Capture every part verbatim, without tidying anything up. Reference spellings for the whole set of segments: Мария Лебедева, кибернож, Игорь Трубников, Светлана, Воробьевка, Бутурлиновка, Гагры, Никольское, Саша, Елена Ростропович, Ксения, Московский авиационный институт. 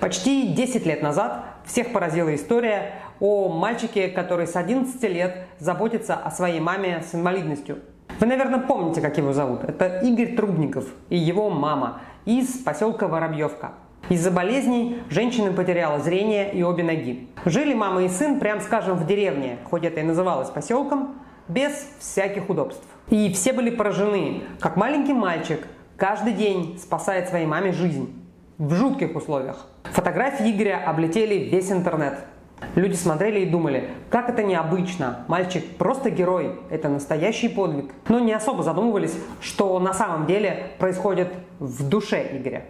Почти десять лет назад всех поразила история о мальчике, который с одиннадцати лет заботится о своей маме с инвалидностью. Вы, наверное, помните, как его зовут. Это Игорь Трубников и его мама из поселка Воробьевка. Из-за болезней женщина потеряла зрение и обе ноги. Жили мама и сын, прям скажем, в деревне, хоть это и называлось поселком, без всяких удобств. И все были поражены, как маленький мальчик каждый день спасает своей маме жизнь. В жутких условиях. Фотографии Игоря облетели весь интернет. Люди смотрели и думали, как это необычно, мальчик просто герой, это настоящий подвиг. Но не особо задумывались, что на самом деле происходит в душе Игоря.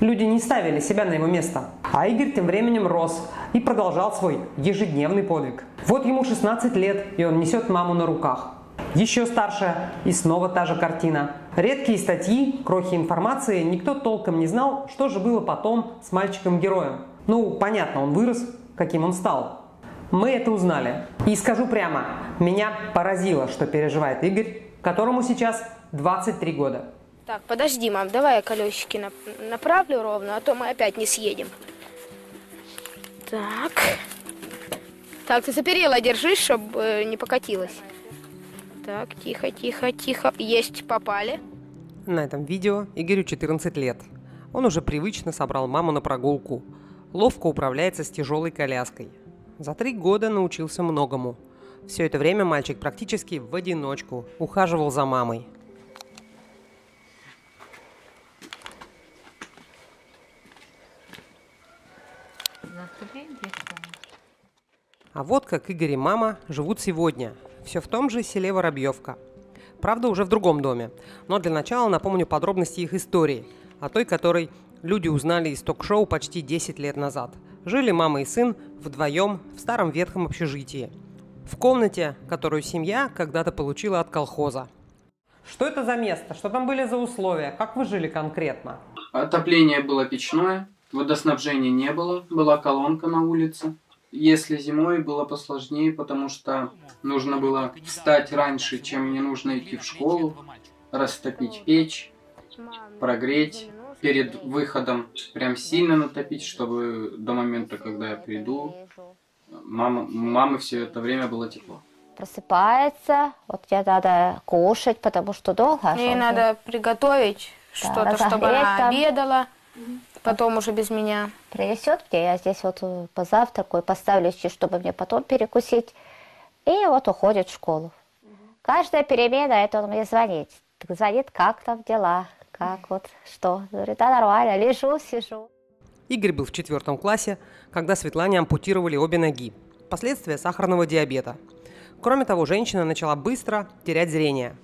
Люди не ставили себя на его место. А Игорь тем временем рос и продолжал свой ежедневный подвиг. Вот ему шестнадцать лет, и он несет маму на руках. Еще старше, и снова та же картина. Редкие статьи, крохи информации, никто толком не знал, что же было потом с мальчиком-героем. Ну, понятно, он вырос, каким он стал. Мы это узнали. И скажу прямо, меня поразило, что переживает Игорь, которому сейчас двадцать три года. Так, подожди, мам, давай я колесики направлю ровно, а то мы опять не съедем. Так. Так, ты за перила держись, чтобы не покатилось. Так, тихо, тихо, тихо. Есть, попали. На этом видео Игорю четырнадцать лет. Он уже привычно собрал маму на прогулку. Ловко управляется с тяжелой коляской. За три года научился многому. Все это время мальчик практически в одиночку ухаживал за мамой. А вот как Игорь и мама живут сегодня. Все в том же селе Воробьевка. Правда, уже в другом доме. Но для начала напомню подробности их истории, о той, которой люди узнали из ток-шоу почти десять лет назад. Жили мама и сын вдвоем в старом ветхом общежитии. В комнате, которую семья когда-то получила от колхоза. Что это за место? Что там были за условия? Как вы жили конкретно? Отопление было печное, водоснабжения не было, была колонка на улице. Если зимой было посложнее, потому что нужно было встать раньше, чем мне нужно идти в школу, растопить печь, прогреть, перед выходом прям сильно натопить, чтобы до момента, когда я приду, мама, мамы все это время было тепло. Просыпается, вот тебе надо кушать, потому что долго. Ей надо приготовить что-то, чтобы она обедала. Потом уже без меня. Принесет мне, я здесь вот позавтракаю, поставлю, чтобы мне потом перекусить. И вот уходит в школу. Каждая перемена, это он мне звонит. Звонит, как там дела, как вот, что. Говорит, да нормально, лежу, сижу. Игорь был в четвертом классе, когда Светлане ампутировали обе ноги. Последствия сахарного диабета. Кроме того, женщина начала быстро терять зрение.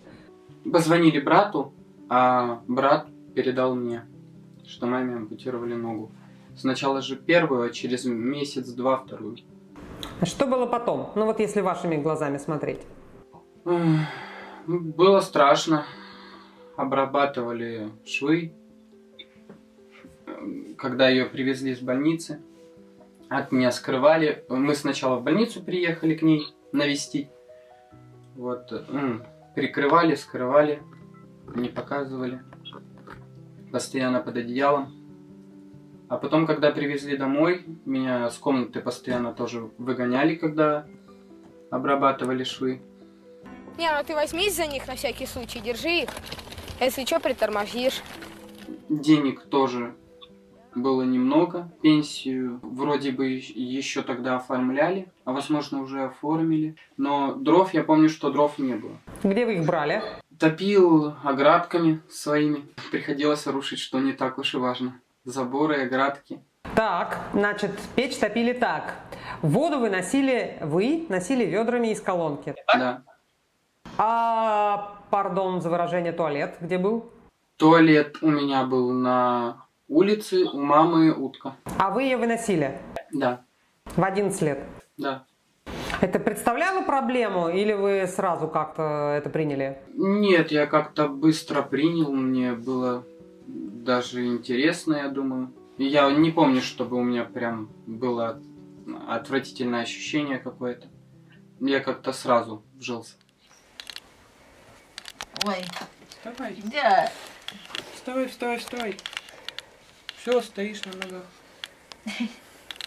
Позвонили брату, а брат передал мне, что маме ампутировали ногу. Сначала же первую, а через месяц-два вторую. А что было потом? Ну вот если вашими глазами смотреть. Было страшно. Обрабатывали швы. Когда ее привезли из больницы, от меня скрывали. Мы сначала в больницу приехали к ней навестить. Вот. Прикрывали, скрывали, не показывали. Постоянно под одеялом. А потом, когда привезли домой, меня с комнаты постоянно тоже выгоняли, когда обрабатывали швы. Не, ну ты возьмись за них на всякий случай, держи их. Если что, притормозишь. Денег тоже было немного. Пенсию вроде бы еще тогда оформляли, а возможно уже оформили. Но дров, я помню, что дров не было. Где вы их брали? Топил оградками своими. Приходилось рушить, что не так уж и важно. Заборы, оградки. Так, значит, печь топили так. Воду вы носили, вы носили ведрами из колонки. Да. А, пардон за выражение, туалет где был? Туалет у меня был на улице, у мамы утка. А вы ее выносили? Да. В одиннадцать лет? Да. Это представляло проблему или вы сразу как-то это приняли? Нет, я как-то быстро принял, мне было даже интересно, я думаю. Я не помню, чтобы у меня прям было отвратительное ощущение какое-то. Я как-то сразу вжился. Ой, вставай. Да. Вставай, вставай, вставай. Все, стоишь на ногах.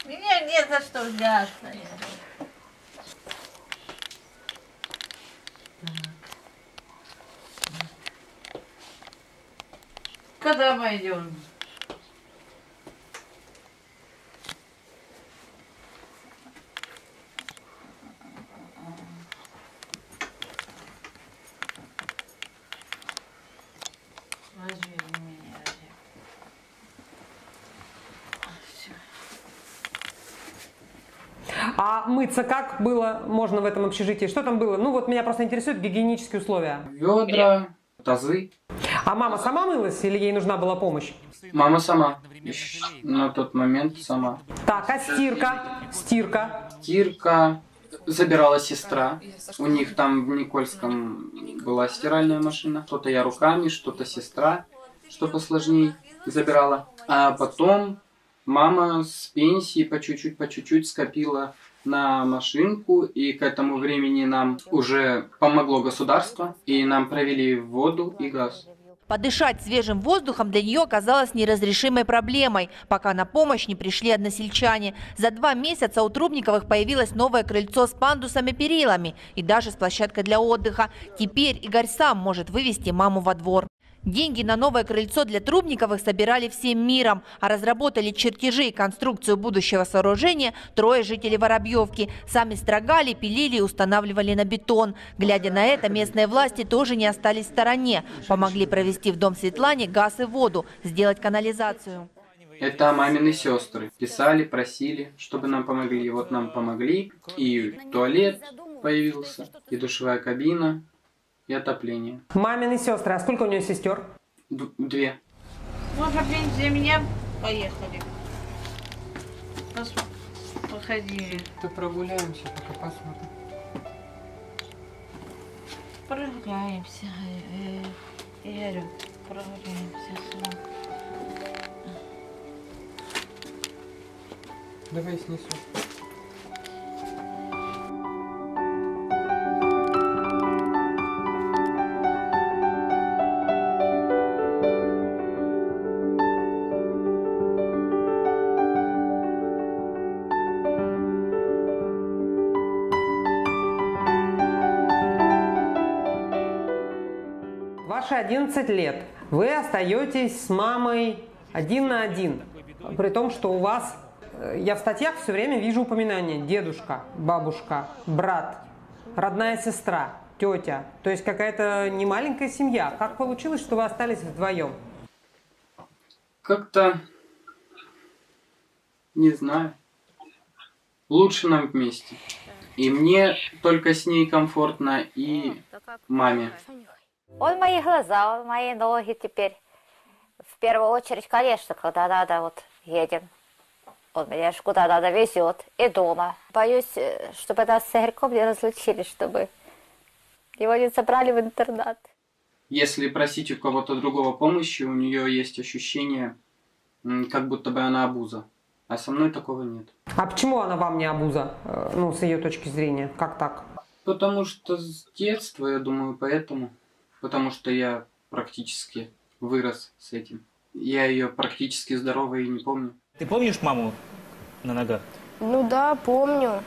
Меня не за что взять. Когда пойдем? А мыться как было можно в этом общежитии? Что там было? Ну вот меня просто интересуют гигиенические условия. Ведра, тазы. А мама сама мылась или ей нужна была помощь? Мама сама. На тот момент сама. Так, а стирка? Стирка. Стирка. Забирала сестра. У них там в Никольском была стиральная машина. Что-то я руками, что-то сестра, что посложнее, забирала. А потом... Мама с пенсии по чуть-чуть, по чуть-чуть скопила на машинку, и к этому времени нам уже помогло государство, и нам провели воду и газ. Подышать свежим воздухом для нее оказалось неразрешимой проблемой, пока на помощь не пришли односельчане. За два месяца у Трубниковых появилось новое крыльцо с пандусами-перилами и даже с площадкой для отдыха. Теперь Игорь сам может вывести маму во двор. Деньги на новое крыльцо для Трубниковых собирали всем миром, а разработали чертежи и конструкцию будущего сооружения трое жителей Воробьевки. Сами строгали, пилили и устанавливали на бетон. Глядя на это, местные власти тоже не остались в стороне. Помогли провести в дом Светлане газ и воду, сделать канализацию. Это мамины сестры. Писали, просили, чтобы нам помогли. И вот нам помогли. И туалет появился, и душевая кабина. И отопление. Мамины сестры. А сколько у нее сестер? Д две. Можно пенсия меня? Поехали. Пос походили. Ты прогуляемся, пока посмотрим. Прогуляемся. Я говорю, прогуляемся сюда. Давай снесу. одиннадцать лет. Вы остаетесь с мамой один на один. При том, что у вас, я в статьях все время вижу упоминания: дедушка, бабушка, брат, родная сестра, тетя. То есть какая-то немаленькая семья. Как получилось, что вы остались вдвоем? Как-то, не знаю, лучше нам вместе. И мне только с ней комфортно, и маме. Он мои глаза, он мои ноги теперь. В первую очередь, конечно, когда надо, вот едем. Он меня ж куда надо везет, и дома. Боюсь, чтобы нас с Игорьком не разлучили, чтобы его не забрали в интернат. Если просить у кого-то другого помощи, у нее есть ощущение, как будто бы она обуза. А со мной такого нет. А почему она вам не обуза, ну, с ее точки зрения? Как так? Потому что с детства, я думаю, поэтому... Потому что я практически вырос с этим. Я ее практически здоровой и не помню. Ты помнишь маму на ногах? Ну да, помню.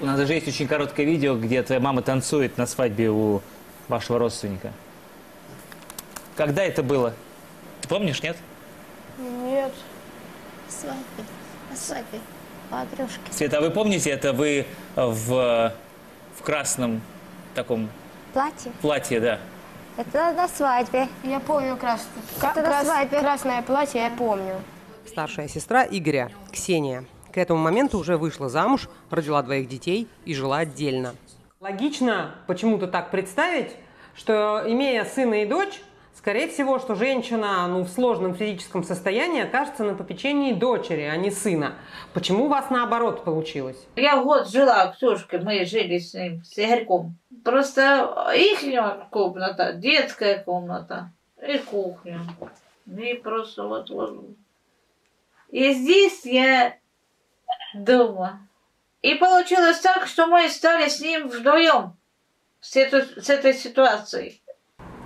У нас даже есть очень короткое видео, где твоя мама танцует на свадьбе у вашего родственника. Когда это было? Ты помнишь, нет? Нет. Свадьбе. На свадьбе. Подружки. Света, а вы помните, это вы в, в красном таком... Платье? Платье, да. Это на свадьбе. Я помню красное. Это на свадьбе. Красное платье, я помню. Старшая сестра Игоря, Ксения, к этому моменту уже вышла замуж, родила двоих детей и жила отдельно. Логично почему-то так представить, что, имея сына и дочь, скорее всего, что женщина, ну, в сложном физическом состоянии окажется на попечении дочери, а не сына. Почему у вас наоборот получилось? Я год жила, Ксюшка, мы жили с ним, с Игорьком. Просто их комната, детская комната и кухня. И просто вот, вот. И здесь я дома. И получилось так, что мы стали с ним вдвоем, с, эту, с этой ситуацией.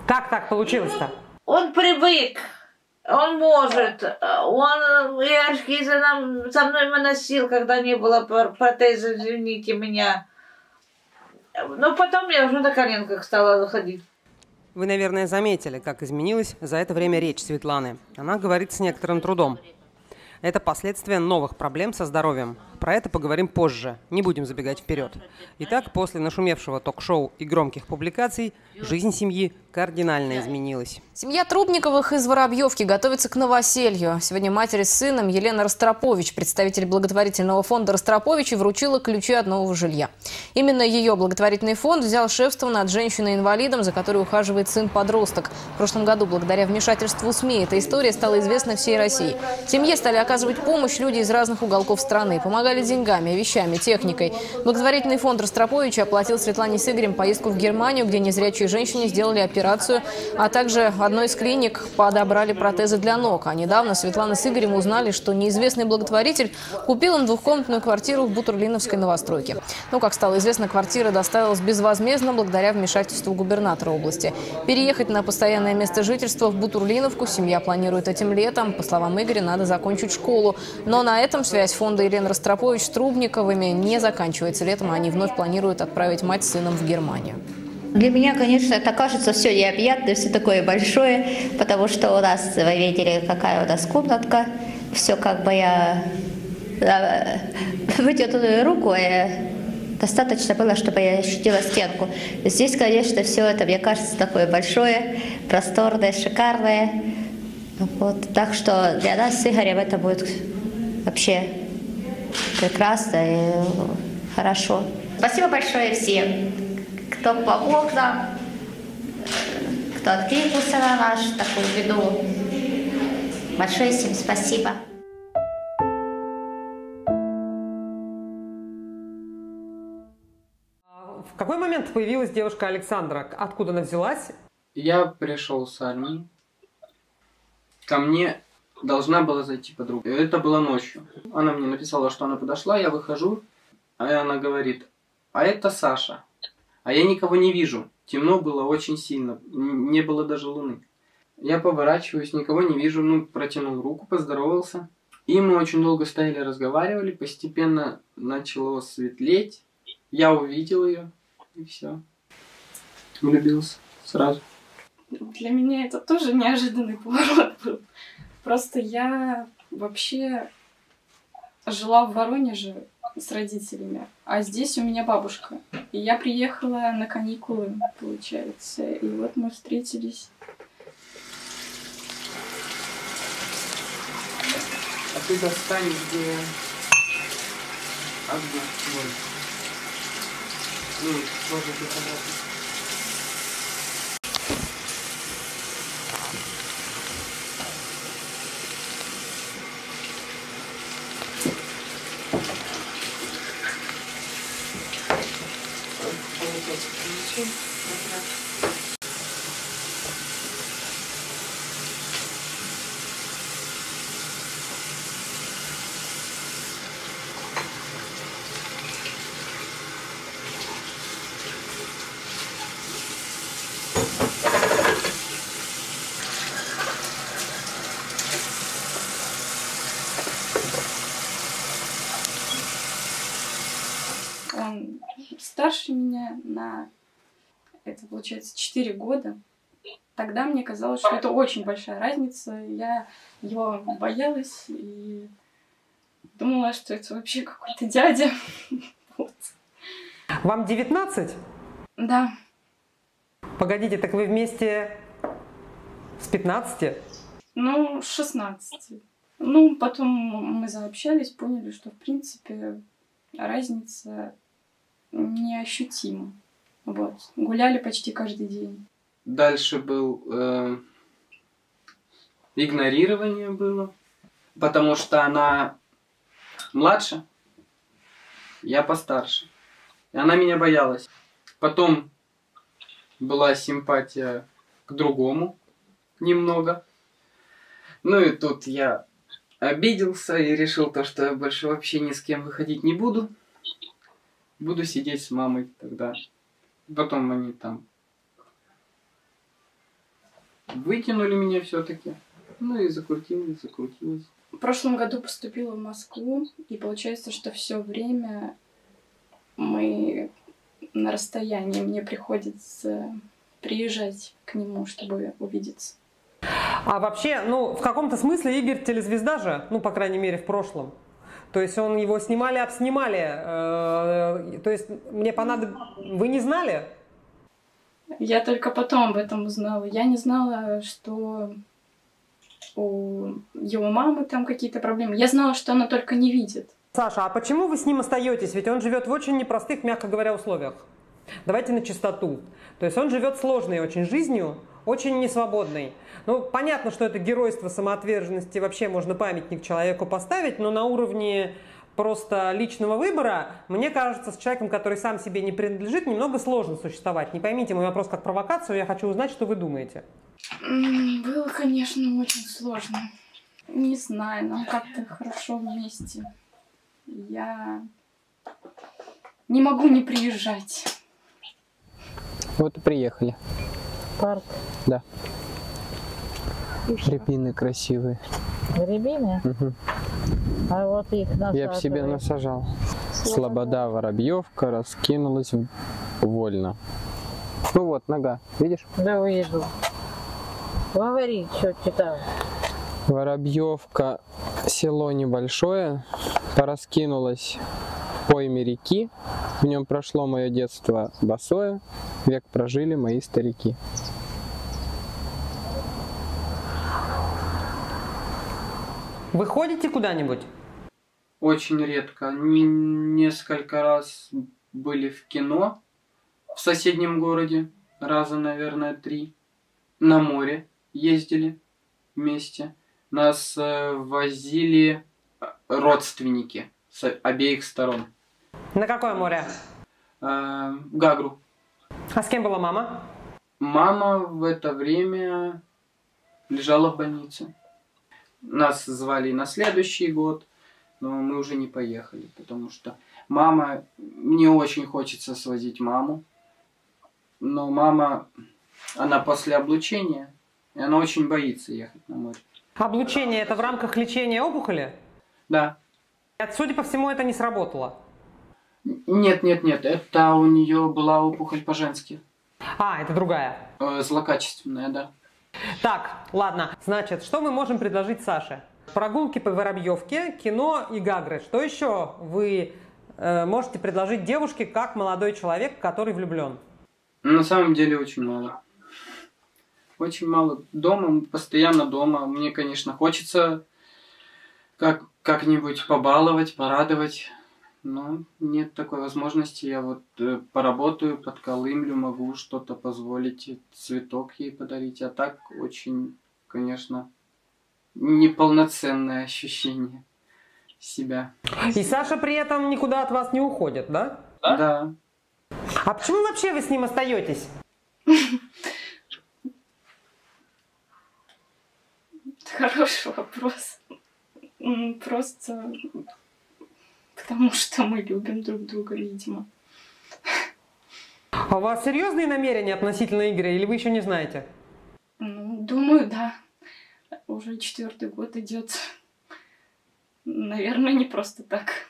Как так получилось-то? Он привык Он может. Он и эскизы нам, со мной выносил, когда не было протеза, извините меня. Но потом я уже на коленках стала заходить. Вы, наверное, заметили, как изменилась за это время речь Светланы. Она говорит с некоторым трудом. Это последствия новых проблем со здоровьем. Про это поговорим позже, не будем забегать вперед. Итак, после нашумевшего ток-шоу и громких публикаций жизнь семьи кардинально изменилась. Семья Трубниковых из Воробьевки готовится к новоселью. Сегодня матери с сыном Елена Ростропович, представитель благотворительного фонда Ростроповичи, вручила ключи от нового жилья. Именно ее благотворительный фонд взял шефство над женщиной-инвалидом, за которой ухаживает сын-подросток. В прошлом году, благодаря вмешательству СМИ, эта история стала известна всей России. Семье стали оказывать помощь люди из разных уголков страны, помогали деньгами, вещами, техникой. Благотворительный фонд Ростроповича оплатил Светлане с Игорем поездку в Германию, где незрячие женщины сделали операцию, а также в одной из клиник подобрали протезы для ног. А недавно Светлана с Игорем узнали, что неизвестный благотворитель купил им двухкомнатную квартиру в Бутурлиновской новостройке. Но, как стало известно, квартира доставилась безвозмездно благодаря вмешательству губернатора области. Переехать на постоянное место жительства в Бутурлиновку семья планирует этим летом. По словам Игоря, надо закончить школу. школу. Но на этом связь фонда Елены Ростропович с Трубниковыми не заканчивается. Летом они вновь планируют отправить мать с сыном в Германию. Для меня, конечно, это кажется все необъятное, все такое большое, потому что у нас, вы видели, какая у нас комнатка. Все как бы я вытянула руку, достаточно было, чтобы я ощутила стенку. Здесь, конечно, все это, мне кажется, такое большое, просторное, шикарное. Вот, так что для нас с Игорем это будет вообще прекрасно и хорошо. Спасибо большое всем, кто помог нам, кто откликнулся на нашу такую беду. Большое всем спасибо. В какой момент появилась девушка Александра? Откуда она взялась? Я пришел с армии. Ко мне должна была зайти подруга. Это было ночью. Она мне написала, что она подошла, я выхожу. А она говорит, а это Саша. А я никого не вижу. Темно было очень сильно. Не было даже луны. Я поворачиваюсь, никого не вижу. Ну, протянул руку, поздоровался. И мы очень долго стояли, разговаривали. Постепенно начало светлеть. Я увидел ее. И все. Влюбился сразу. Для меня это тоже неожиданный поворот был. Просто я вообще жила в Воронеже с родителями, а здесь у меня бабушка. И я приехала на каникулы, получается, и вот мы встретились. А ты достанешь, где одну боль. Ну, можно приходить. Он старше меня на, это получается, четыре года. Тогда мне казалось, что это очень большая разница. Я его боялась и думала, что это вообще какой-то дядя. Вам девятнадцать? Да. Погодите, так вы вместе с пятнадцати? Ну, с шестнадцати. Ну, потом мы заобщались, поняли, что, в принципе, разница неощутима. Вот. Гуляли почти каждый день. Дальше был... Э, игнорирование было. Потому что она младше, я постарше. И она меня боялась. Потом была симпатия к другому немного. Ну и тут я обиделся и решил то, что я больше вообще ни с кем выходить не буду. Буду сидеть с мамой тогда. Потом они там вытянули меня все-таки. Ну и закрутилось, закрутилось. В прошлом году поступила в Москву, и получается, что все время мы на расстоянии. Мне приходится приезжать к нему, чтобы увидеться. А вообще, ну, в каком-то смысле Игорь телезвезда же, ну, по крайней мере, в прошлом. То есть он его снимали, обснимали. То есть мне понадобилось... Вы не знали? Я только потом об этом узнала. Я не знала, что у его мамы там какие-то проблемы. Я знала, что она только не видит. Саша, а почему вы с ним остаетесь? Ведь он живет в очень непростых, мягко говоря, условиях. Давайте на чистоту. То есть он живет сложной очень жизнью, очень несвободной. Ну, понятно, что это геройство, самоотверженность, вообще можно памятник человеку поставить, но на уровне просто личного выбора, мне кажется, с человеком, который сам себе не принадлежит, немного сложно существовать. Не поймите мой вопрос как провокацию, я хочу узнать, что вы думаете. Было, конечно, очень сложно. Не знаю, но как-то хорошо вместе. Я не могу не приезжать. Вот и приехали. Парк? Да. Рябины красивые. Рябины? Угу. А вот их насаживали. Я бы себе насажал. Слобода, Слобода Воробьевка раскинулась вольно. Ну вот, нога. Видишь? Да, увижу. Говори, что читал. Воробьевка, село небольшое, пораскинулось пойме реки. В нем прошло мое детство босое, век прожили мои старики. Вы ходите куда-нибудь? Очень редко. Несколько раз были в кино в соседнем городе, раза, наверное, три. На море ездили вместе. Нас возили родственники с обеих сторон. На какое море? Э, Гагру. А с кем была мама? Мама в это время лежала в больнице. Нас звали на следующий год, но мы уже не поехали, потому что мама... Мне очень хочется свозить маму, но мама, она после облучения, и она очень боится ехать на море. Облучение – это в рамках лечения опухоли? Да. Судя по всему, это не сработало? Нет, нет, нет. Это у нее была опухоль по-женски. А, это другая? Злокачественная, да. Так, ладно. Значит, что мы можем предложить Саше? Прогулки по Воробьевке, кино и Гагры. Что еще вы э, можете предложить девушке, как молодой человек, который влюблен? На самом деле очень мало. Очень мало. Дома, постоянно дома. Мне, конечно, хочется как, как-нибудь побаловать, порадовать. Но нет такой возможности. Я вот э, поработаю, подколымлю, могу что-то позволить, цветок ей подарить. А так очень, конечно, неполноценное ощущение себя. И Саша при этом никуда от вас не уходит, да? Да. Да. А почему вообще вы с ним остаетесь? Хороший вопрос. Просто... Потому что мы любим друг друга, видимо. А у вас серьезные намерения относительно Игоря, или вы еще не знаете? Ну, думаю, да. Уже четвертый год идет. Наверное, не просто так.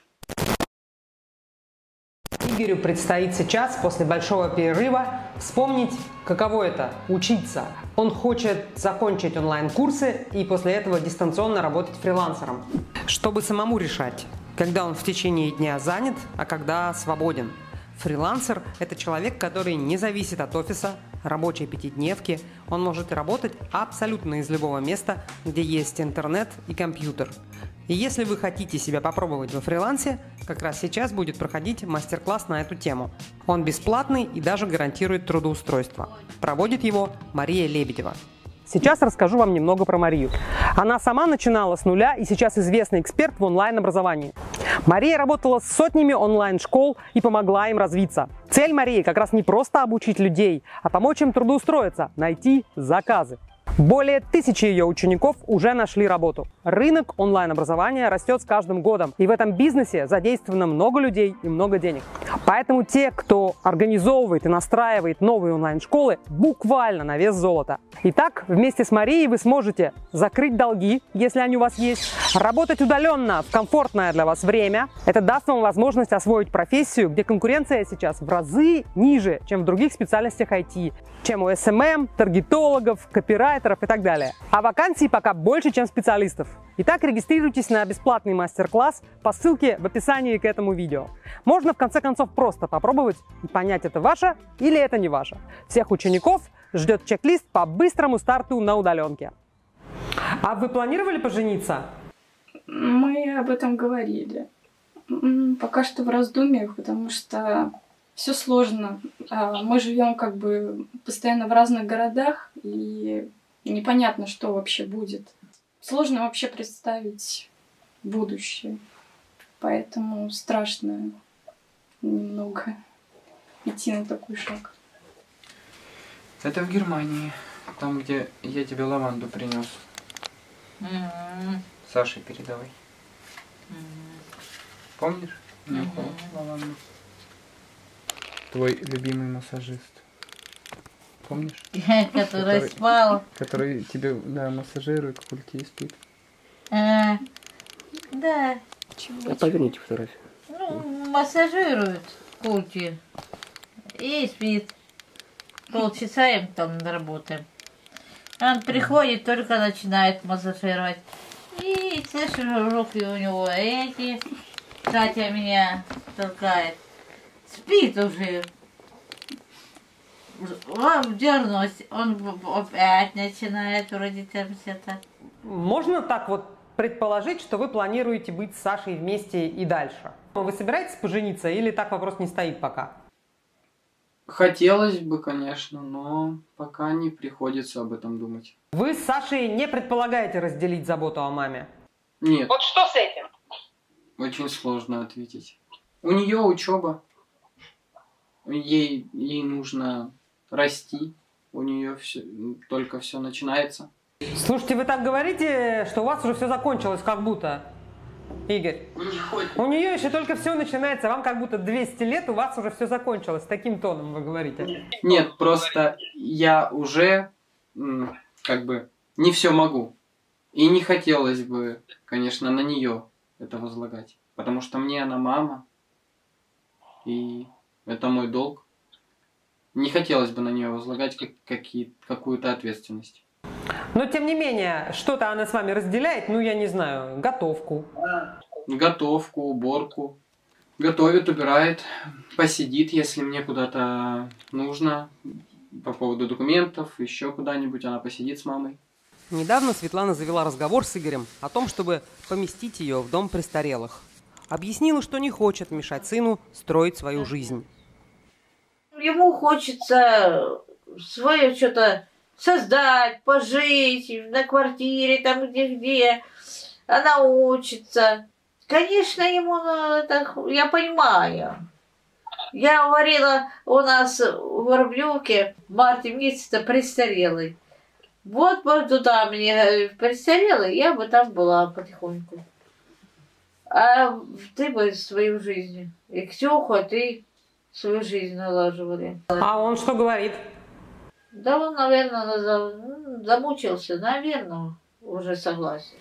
Игорю предстоит сейчас, после большого перерыва, вспомнить, каково это – учиться. Он хочет закончить онлайн-курсы и после этого дистанционно работать фрилансером. Чтобы самому решать, когда он в течение дня занят, а когда свободен. Фрилансер – это человек, который не зависит от офиса, рабочей пятидневки. Он может работать абсолютно из любого места, где есть интернет и компьютер. И если вы хотите себя попробовать во фрилансе, как раз сейчас будет проходить мастер-класс на эту тему. Он бесплатный и даже гарантирует трудоустройство. Проводит его Мария Лебедева. Сейчас расскажу вам немного про Марию. Она сама начинала с нуля и сейчас известный эксперт в онлайн-образовании. Мария работала с сотнями онлайн-школ и помогла им развиться. Цель Марии как раз не просто обучить людей, а помочь им трудоустроиться, найти заказы. Более тысячи ее учеников уже нашли работу. Рынок онлайн-образования растет с каждым годом, и в этом бизнесе задействовано много людей и много денег. Поэтому те, кто организовывает и настраивает новые онлайн-школы, буквально на вес золота. Итак, вместе с Марией вы сможете закрыть долги, если они у вас есть, работать удаленно в комфортное для вас время. Это даст вам возможность освоить профессию, где конкуренция сейчас в разы ниже, чем в других специальностях ай ти, чем у эс эм эм, таргетологов, копирайтеров и так далее. А вакансий пока больше, чем специалистов. Итак, регистрируйтесь на бесплатный мастер-класс по ссылке в описании к этому видео. Можно в конце концов просто попробовать и понять, это ваше или это не ваше. Всех учеников ждет чек-лист по быстрому старту на удаленке. А вы планировали пожениться? Мы об этом говорили. Пока что в раздумьях, потому что все сложно. Мы живем как бы постоянно в разных городах и непонятно, что вообще будет. Сложно вообще представить будущее. Поэтому страшно немного идти на такой шаг. Это в Германии. Там, где я тебе лаванду принес. Mm-hmm. Саше передавай. Mm-hmm. Помнишь? Нюхал mm-hmm. лаванду. Твой любимый массажист. Помнишь? Который спал. Который тебе, да, массажирует, кульки спит. А, да. Чего? А поверните фотографию. Ну, массажирует кульки и спит. Полчаса им там работаем. Он приходит, только начинает массажировать. И слышишь, руки у него эти. Катя меня толкает. Спит уже. Он дернулся, он опять начинает вроде там все-то. Можно так вот предположить, что вы планируете быть с Сашей вместе и дальше? Вы собираетесь пожениться или так вопрос не стоит пока? Хотелось бы, конечно, но пока не приходится об этом думать. Вы с Сашей не предполагаете разделить заботу о маме? Нет. Вот что с этим? Очень сложно ответить. У нее учеба. Ей, ей нужно расти, у нее все, только все начинается. Слушайте, вы так говорите, что у вас уже все закончилось, как будто, Игорь. У нее еще только все начинается, вам как будто двести лет, у вас уже все закончилось. Таким тоном вы говорите. Нет, просто я уже как бы не все могу. И не хотелось бы, конечно, на нее это возлагать. Потому что мне она мама. И это мой долг. Не хотелось бы на нее возлагать какую-то ответственность. Но, тем не менее, что-то она с вами разделяет, ну, я не знаю, готовку. Готовку, уборку. Готовит, убирает, посидит, если мне куда-то нужно. По поводу документов, еще куда-нибудь она посидит с мамой. Недавно Светлана завела разговор с Игорем о том, чтобы поместить ее в дом престарелых. Объяснила, что не хочет мешать сыну строить свою жизнь. Ему хочется свое что-то создать, пожить на квартире, там где-где. Она учится. Конечно, ему это, я понимаю. Я говорила, у нас в Воробьевке в марте месяце престарелый. Вот бы туда мне престарелый, я бы там была потихоньку. А ты бы свою жизнь. И Ксюху, а ты свою жизнь налаживали. А он что говорит? Да он, наверное, замучился. Наверное, уже согласен.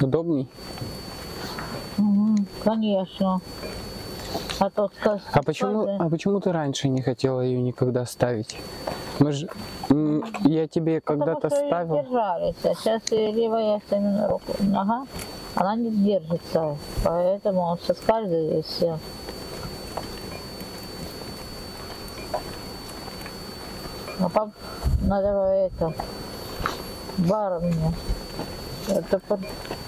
Удобней? Угу, конечно. А, то скажешь, а, почему, а почему ты раньше не хотела ее никогда ставить? Мы же, я тебе когда-то ставил. Держались, а сейчас левая руку, нога, она не держится, поэтому он соскальзывает и все. А пап, надо это, бар у меня, это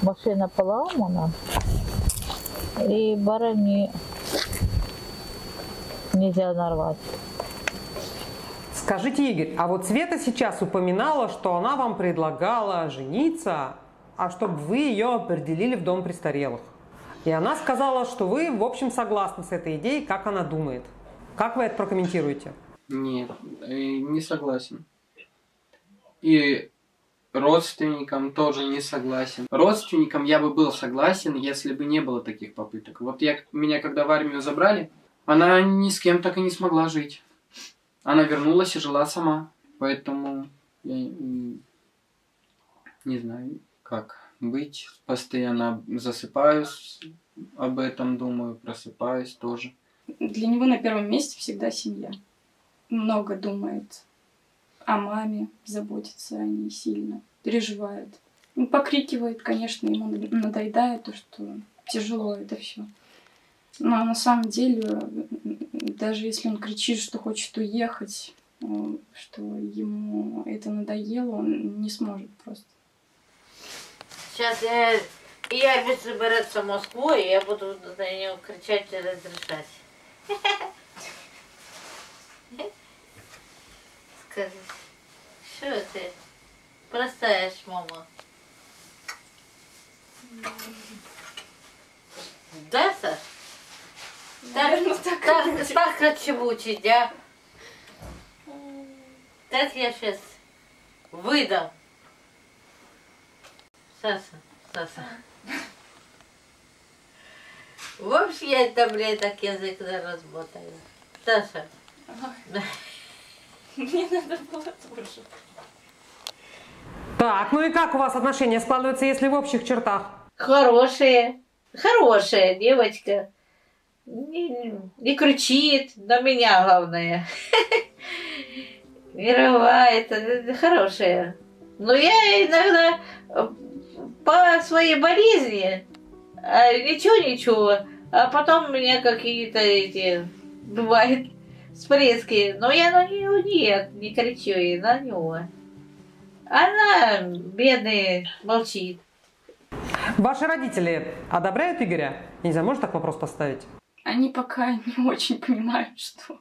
машина поломана, и барами нельзя нарвать. Скажите, Игорь, а вот Света сейчас упоминала, что она вам предлагала жениться, а чтобы вы ее определили в дом престарелых. И она сказала, что вы, в общем, согласны с этой идеей, как она думает. Как вы это прокомментируете? Нет, не согласен. И родственникам тоже не согласен. Родственникам я бы был согласен, если бы не было таких попыток. Вот я, меня когда в армию забрали, она ни с кем так и не смогла жить. Она вернулась и жила сама. Поэтому я не знаю, как быть. Постоянно засыпаюсь, об этом думаю, просыпаюсь тоже. Для него на первом месте всегда семья. Много думает о маме, заботится о ней сильно, переживает. Он покрикивает, конечно, ему надоедает то, что тяжело это все. Но на самом деле, даже если он кричит, что хочет уехать, что ему это надоело, он не сможет просто. Сейчас я, я буду собираться в Москву, и я буду на него кричать и разрешать. Скажи, что ты простая ж мама? Да, Саша? Наверное, так, так, так хочу учить, а? Так я сейчас выдам. Саша, Саша. Вообще я это, блядь, так язык заработаю. Саша. Ой. Мне надо было тоже. Так, ну и как у вас отношения складываются, если в общих чертах? Хорошие. Хорошая девочка. Не, не кричит, на меня главное. Мировая, это хорошая. Но я иногда по своей болезни ничего-ничего, а потом у меня какие-то эти бывают всплески. Но я на нее нет, не кричу и на него. Она, бедная, молчит. Ваши родители одобряют Игоря? Нельзя, можно так вопрос поставить? Они пока не очень понимают, что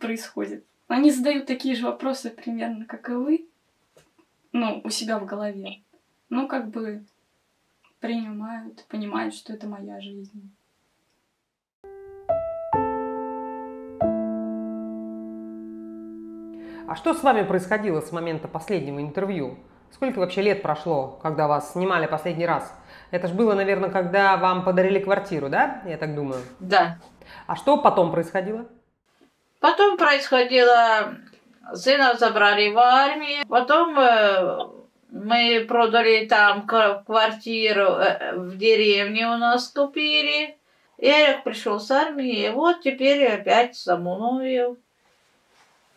происходит. Они задают такие же вопросы примерно, как и вы, ну, у себя в голове. Ну, как бы принимают, понимают, что это моя жизнь. А что с вами происходило с момента последнего интервью? Сколько вообще лет прошло, когда вас снимали последний раз? Это же было, наверное, когда вам подарили квартиру, да? Я так думаю. Да. А что потом происходило? Потом происходило... Сына забрали в армию. Потом мы продали там квартиру в деревне, у нас купили. Эрик пришел с армии, и вот теперь опять со мною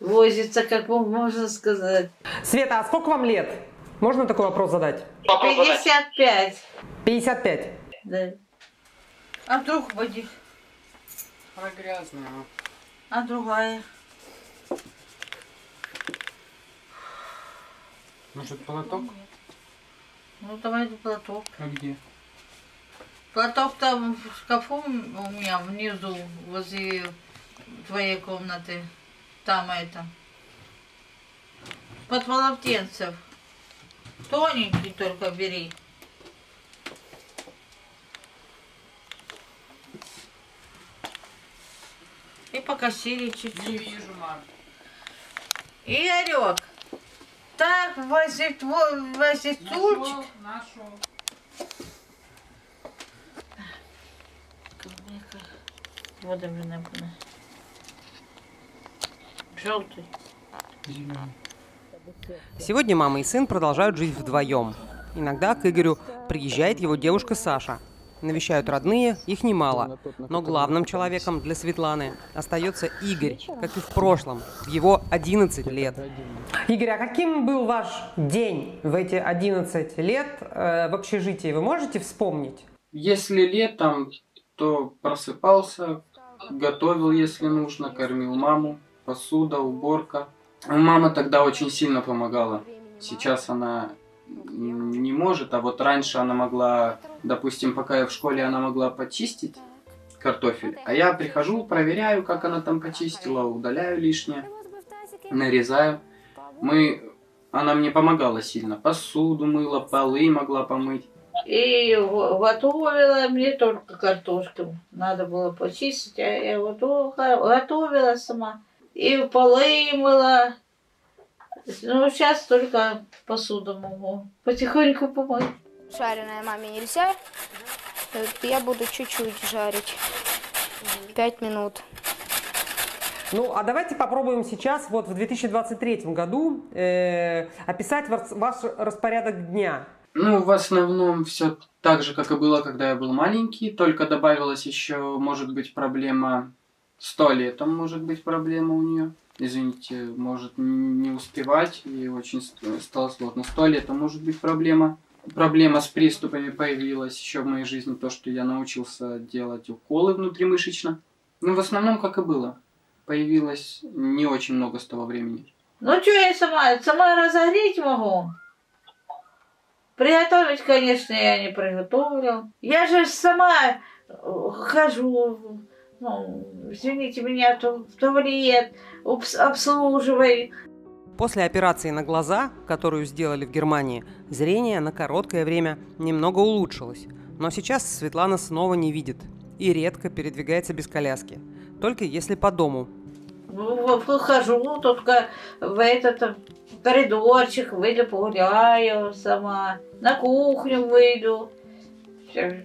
возится, как можно сказать. Света, а сколько вам лет? Можно такой вопрос задать? пятьдесят пять. пятьдесят пять? Да. А вдруг будет? Она грязная. А другая? Может, платок? Нет. Ну, давай платок. А где? Платок там в шкафу у меня внизу, возле твоей комнаты. Там это. Под полотенцев. Тоненький только бери. И покосили чуть-чуть. Не вижу, мам. И орёк. Так, Вася, твой Вася стульчик. Нашел. Вот он, блин, блин. Желтый. Сегодня мама и сын продолжают жить вдвоем. Иногда к Игорю приезжает его девушка Саша. Навещают родные, их немало. Но главным человеком для Светланы остается Игорь, как и в прошлом, в его одиннадцать лет. Игорь, а каким был ваш день в эти одиннадцать лет э, в общежитии? Вы можете вспомнить? Если летом, то просыпался, готовил, если нужно, кормил маму, посуда, уборка. Мама тогда очень сильно помогала. Сейчас она... не может, а вот раньше она могла, допустим, пока я в школе, она могла почистить картофель, а я прихожу, проверяю, как она там почистила, удаляю лишнее, нарезаю. Мы, она мне помогала сильно, посуду мыла, полы могла помыть. И готовила, мне только картошку надо было почистить, а я готовила, готовила сама. И полы мыла. Ну, сейчас только посуду могу потихоньку помыть. Жареное маме нельзя. Я буду чуть-чуть жарить. Пять минут. Ну, а давайте попробуем сейчас, вот в две тысячи двадцать третьем году, э, описать ваш распорядок дня. Ну, в основном все так же, как и было, когда я был маленький. Только добавилась еще, может быть, проблема с туалетом, может быть, проблема у нее. Извините, может не успевать, и очень стало сложно. С туалетом может быть проблема. Проблема с приступами появилась еще в моей жизни, то, что я научился делать уколы внутримышечно. Ну, в основном, как и было. Появилось не очень много с того времени. Ну, что я сама? Сама разогреть могу. Приготовить, конечно, я не приготовила. Я же сама хожу, ну, извините меня, в туалет, обслуживаю. После операции на глаза, которую сделали в Германии, зрение на короткое время немного улучшилось. Но сейчас Светлана снова не видит и редко передвигается без коляски, только если по дому. Хожу только в этот коридорчик, выйду погуляю сама, на кухню выйду.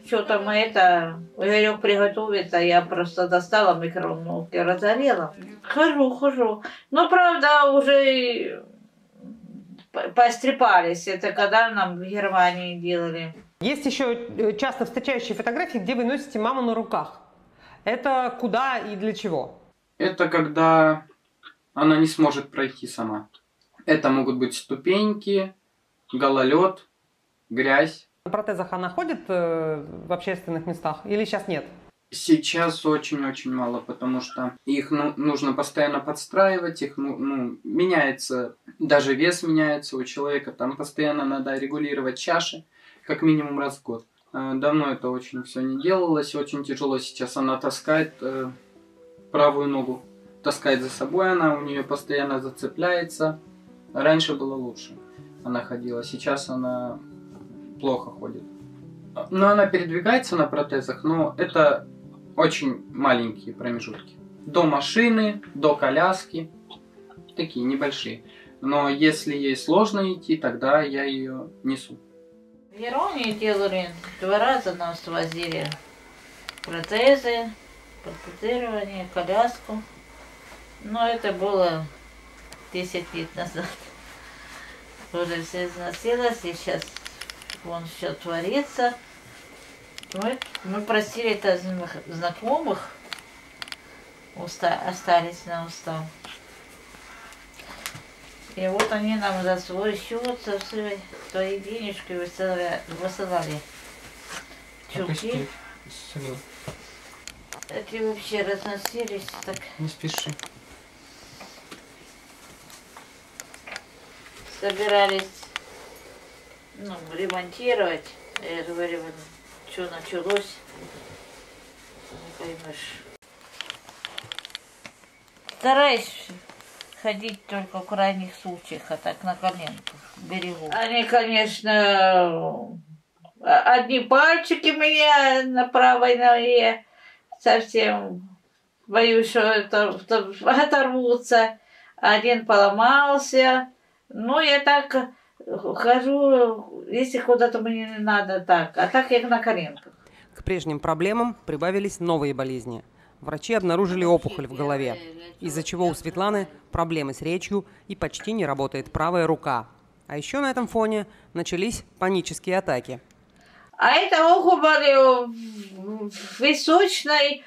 Что там это, Игорек приготовит, а я просто достала микроволновки, разогрела. Хожу, хожу. Но правда уже поистрепались, это когда нам в Германии делали. Есть еще часто встречающие фотографии, где вы носите маму на руках. Это куда и для чего? Это когда она не сможет пройти сама. Это могут быть ступеньки, гололед, грязь. На протезах она ходит э, в общественных местах или сейчас нет? Сейчас очень-очень мало, потому что их ну, нужно постоянно подстраивать, их ну, ну, меняется, даже вес меняется у человека, там постоянно надо регулировать чаши, как минимум раз в год. Э, давно это очень все не делалось, очень тяжело сейчас она таскает... Э, правую ногу таскает за собой, она у нее постоянно зацепляется. Раньше было лучше, она ходила, сейчас она плохо ходит. Но она передвигается на протезах, но это очень маленькие промежутки. До машины, до коляски, такие небольшие. Но если ей сложно идти, тогда я ее несу. В Вероне делали, два раза нас возили протезы. Протезирование, коляску. Но это было десять лет назад. Уже все износилось, и сейчас вон все творится. Мы, мы просили это знакомых, уста, остались на устав. И вот они нам за свой счет, за свои денежки высылали, высылали чулки. Эти вообще разносились так. Не спеши. Собирались, ну, ремонтировать. Я говорю, что началось, не поймешь. Стараюсь ходить только в крайних случаях, а так на коленках берегу. Они, конечно, одни пальчики у меня на правой ноге. Совсем боюсь, что оторвутся. Один поломался. Ну, я так хожу, если куда-то мне не надо, так. А так я на коленках. К прежним проблемам прибавились новые болезни. Врачи обнаружили опухоль в голове, из-за чего у Светланы проблемы с речью и почти не работает правая рука. А еще на этом фоне начались панические атаки. А это опухоль височной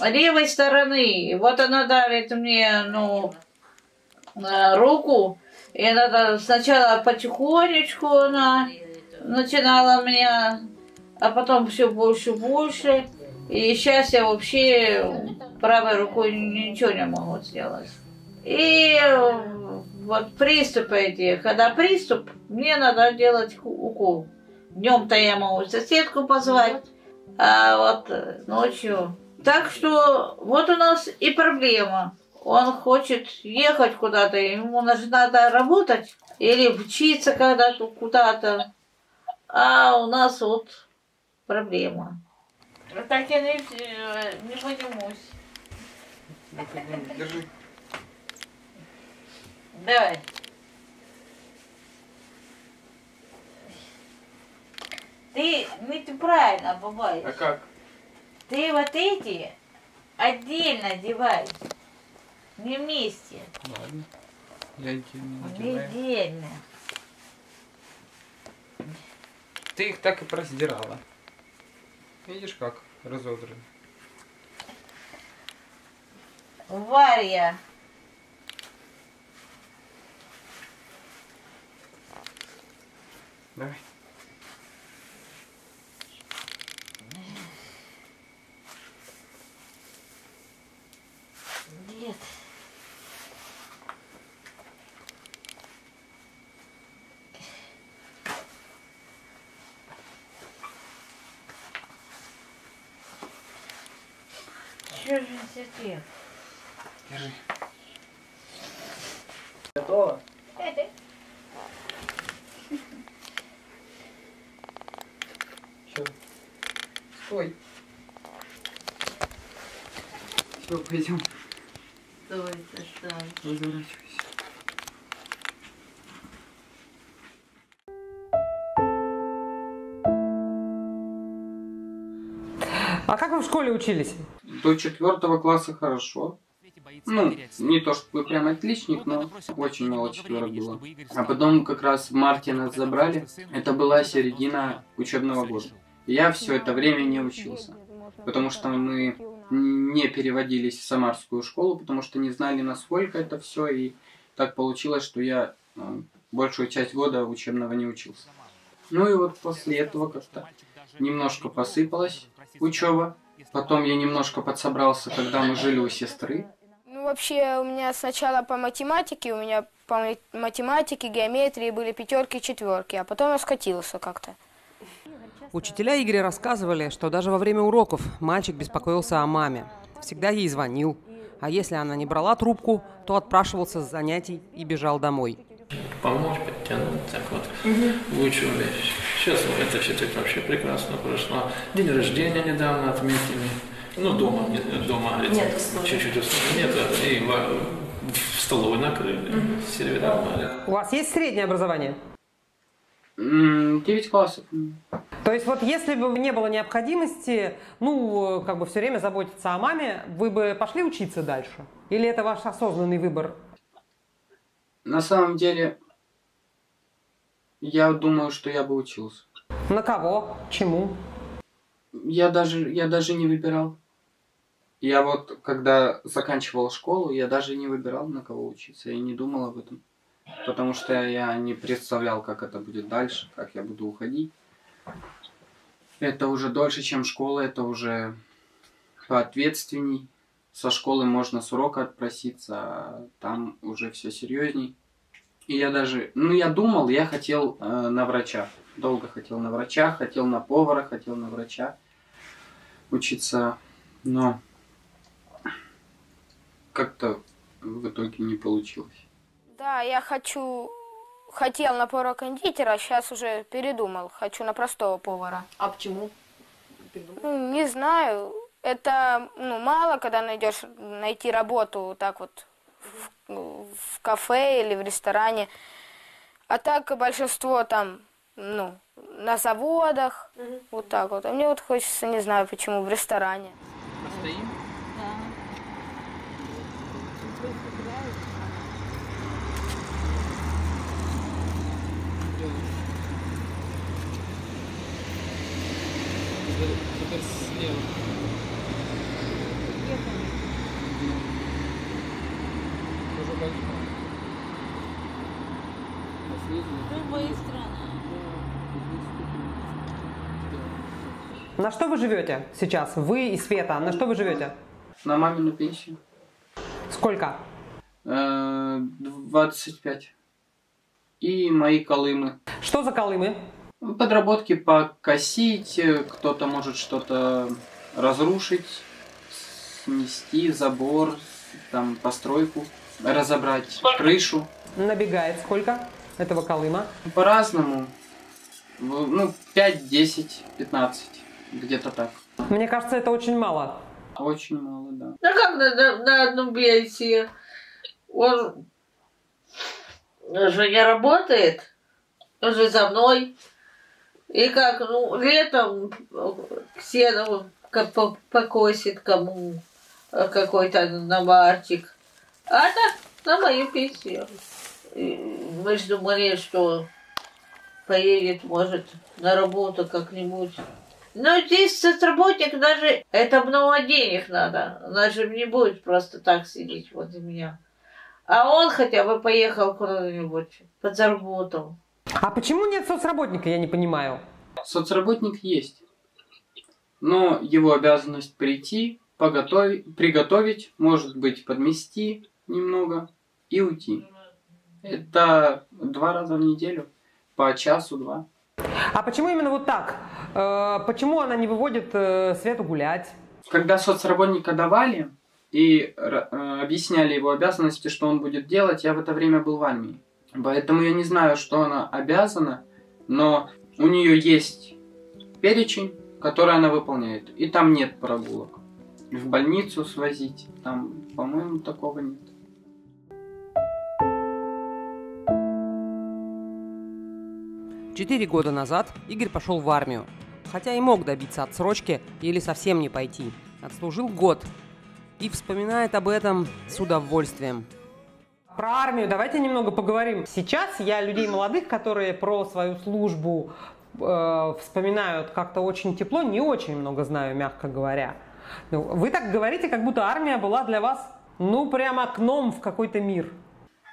левой стороны. Вот она давит мне, ну, руку. И она сначала потихонечку она начинала меня, а потом все больше и больше. И сейчас я вообще правой рукой ничего не могу сделать. И вот приступы эти. Когда приступ, мне надо делать укол. Днем-то я могу соседку позвать, а вот ночью. Так что вот у нас и проблема. Он хочет ехать куда-то, ему надо работать или учиться когда-то куда-то. а у нас вот проблема. Так я не, не поднимусь. Держи. Давай. Ты не ты правильно бываешь. А как? Ты вот эти отдельно одеваешь. Не вместе. Ладно. Я отдельно одеваю. Отдельно. Ты их так и просдирала. Видишь, как разодран. Варя. Давай. Нет. Чё же теперь? Держи. Готово? Все. Стой. Все, пойдем. Стой, стой. Разворачивайся. А как вы в школе учились? До четвертого класса хорошо. Ну, не то чтобы прям отличник, но очень мало четверок было. А потом как раз в марте нас забрали. Это была середина учебного года. Я все это время не учился, потому что мы не переводились в самарскую школу, потому что не знали, насколько это все. И так получилось, что я большую часть года учебного не учился. Ну и вот после этого как-то немножко посыпалась учеба. Потом я немножко подсобрался, когда мы жили у сестры. Ну, вообще, у меня сначала по математике, у меня по математике, геометрии были пятерки, четверки, а потом я скатился как-то. Учителя Игоря рассказывали, что даже во время уроков мальчик беспокоился о маме. Всегда ей звонил. А если она не брала трубку, то отпрашивался с занятий и бежал домой. Помочь, подтянуть, так вот, угу. Выучивали. Сейчас это все так вообще прекрасно прошло. День рождения недавно отметили. Ну, дома, дома чуть-чуть условий нет, и в, в столовой накрыли, угу. Сервера мали. У вас есть среднее образование? девять классов. То есть вот если бы не было необходимости, ну, как бы все время заботиться о маме, вы бы пошли учиться дальше? Или это ваш осознанный выбор? На самом деле, я думаю, что я бы учился. На кого? Чему? Я даже, я даже не выбирал. Я вот, когда заканчивал школу, я даже не выбирал, на кого учиться. Я не думал об этом. Потому что я не представлял, как это будет дальше, как я буду уходить. Это уже дольше, чем школа, это уже поответственней. Со школы можно с урока отпроситься, а там уже все серьезней. И я даже, ну я думал, я хотел э, на врача. Долго хотел на врача, хотел на повара, хотел на врача учиться. Но как-то в итоге не получилось. Да, я хочу, хотел на повара кондитера, а сейчас уже передумал. Хочу на простого повара. А почему? Ну, не знаю. Это, ну, мало, когда найдешь найти работу так вот в, в кафе или в ресторане. А так большинство там, ну, на заводах, угу. Вот так вот. А мне вот хочется, не знаю почему, в ресторане. Постоим? Да. Теперь слева. На что вы живете сейчас? Вы и Света. На что вы живете? На мамину пенсию. Сколько? двадцать пять. И мои колымы. Что за колымы? Подработки покосить, кто-то может что-то разрушить, снести забор, там постройку, разобрать крышу. Набегает сколько этого колыма? По-разному. Ну, пять, десять, пятнадцать, где-то так. Мне кажется, это очень мало. Очень мало, да. Ну как на, на, на одном пенсии? Он... он же не работает, он же за мной. И как, ну, летом Ксена покосит кому какой-то наварчик. А так на мою пенсию. Мы же думали, что поедет, может, на работу как-нибудь. Но здесь соцработник даже... Это много денег надо. Она же не будет просто так сидеть возле меня. А он хотя бы поехал куда-нибудь, подзаработал. А почему нет соцработника, я не понимаю? Соцработник есть. Но его обязанность прийти, поготовить, приготовить, может быть, подмести немного и уйти. Это два раза в неделю, по часу-два. А почему именно вот так? Почему она не выводит Свету гулять? Когда соцработника давали и объясняли его обязанности, что он будет делать, я в это время был в армии. Поэтому я не знаю, что она обязана, но у нее есть перечень, который она выполняет. И там нет прогулок. В больницу свозить, там, по-моему, такого нет. Четыре года назад Игорь пошел в армию, хотя и мог добиться отсрочки или совсем не пойти. Отслужил год и вспоминает об этом с удовольствием. Про армию давайте немного поговорим. Сейчас я людей молодых, которые про свою службу э, вспоминают как-то очень тепло, не очень много знаю, мягко говоря. Вы так говорите, как будто армия была для вас, ну, прям окном в какой-то мир.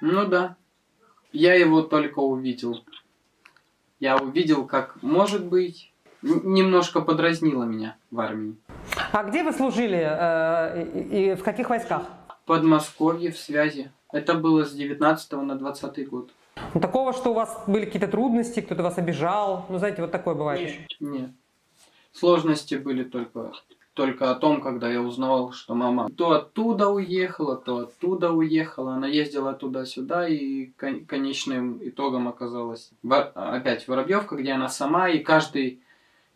Ну да, я его только увидел. Я увидел, как, может быть, немножко подразнило меня в армии. А где вы служили э, и, и в каких войсках? В Подмосковье, в связи. Это было с девятнадцатого на двадцатый год. Ну, такого, что у вас были какие-то трудности, кто-то вас обижал? Ну, знаете, вот такое бывает. Нет, еще. Нет. Сложности были только, только о том, когда я узнавал, что мама то оттуда уехала, то оттуда уехала. Она ездила туда-сюда, и кон конечным итогом оказалась Вор опять Воробьевка, где она сама, и каждый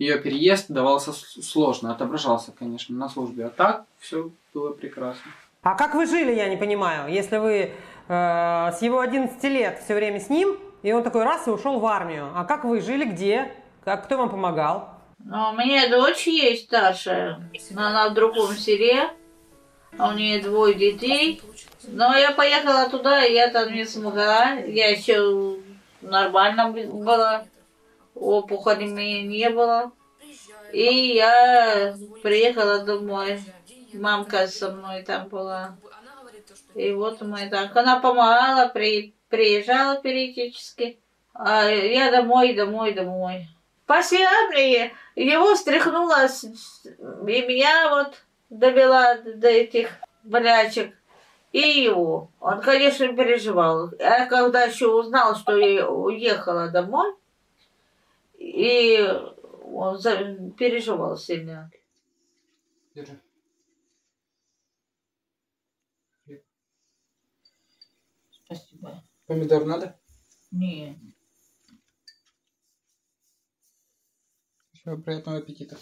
ее переезд давался сложно, отображался, конечно, на службе. А так все было прекрасно. А как вы жили, я не понимаю, если вы э, с его одиннадцати лет все время с ним, и он такой раз и ушел в армию. А как вы жили, где? Как, кто вам помогал? Ну, у меня дочь есть старшая, но она в другом селе, а у нее двое детей. Но я поехала туда, и я там не смогла, я еще нормально была, опухоли мне не было. И я приехала домой. Мамка со мной там была. И вот мы так. Она помогала, при, приезжала периодически. А я домой, домой, домой. После армии его стряхнула и меня вот довела до этих болячек. И его. Он, конечно, переживал. А когда еще узнал, что я уехала домой, и он переживал сильно. Спасибо. Помидор надо? Нет. Всего приятного аппетита.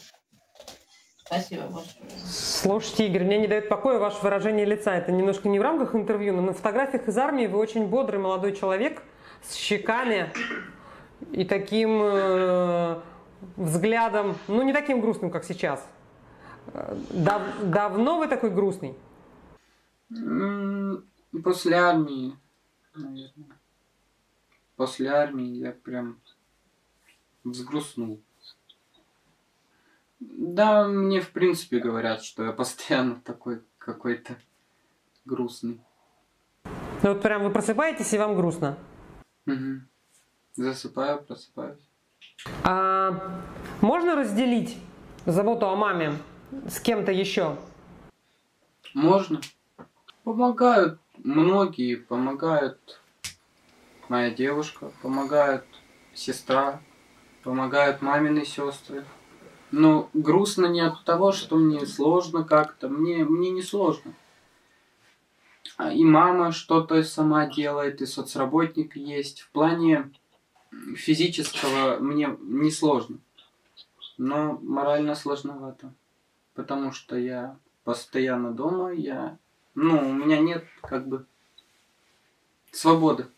Спасибо большое. Слушайте, Игорь, мне не дает покоя ваше выражение лица. Это немножко не в рамках интервью, но на фотографиях из армии вы очень бодрый молодой человек с щеками и таким э, взглядом, ну не таким грустным, как сейчас. Дав давно вы такой грустный? После армии, наверное. После армии я прям взгрустнул. Да, мне в принципе говорят, что я постоянно такой какой-то грустный. Ну вот прям вы просыпаетесь и вам грустно? Угу. Засыпаю, просыпаюсь. А можно разделить заботу о маме с кем-то еще? Можно. Помогают. Многие помогают, моя девушка, помогают сестра, помогают мамины сестры. Но грустно не от того, что мне сложно как-то, мне, мне не сложно. И мама что-то сама делает, и соцработник есть. В плане физического мне не сложно, но морально сложновато, потому что я постоянно дома, я, ну, у меня нет как бы свободы,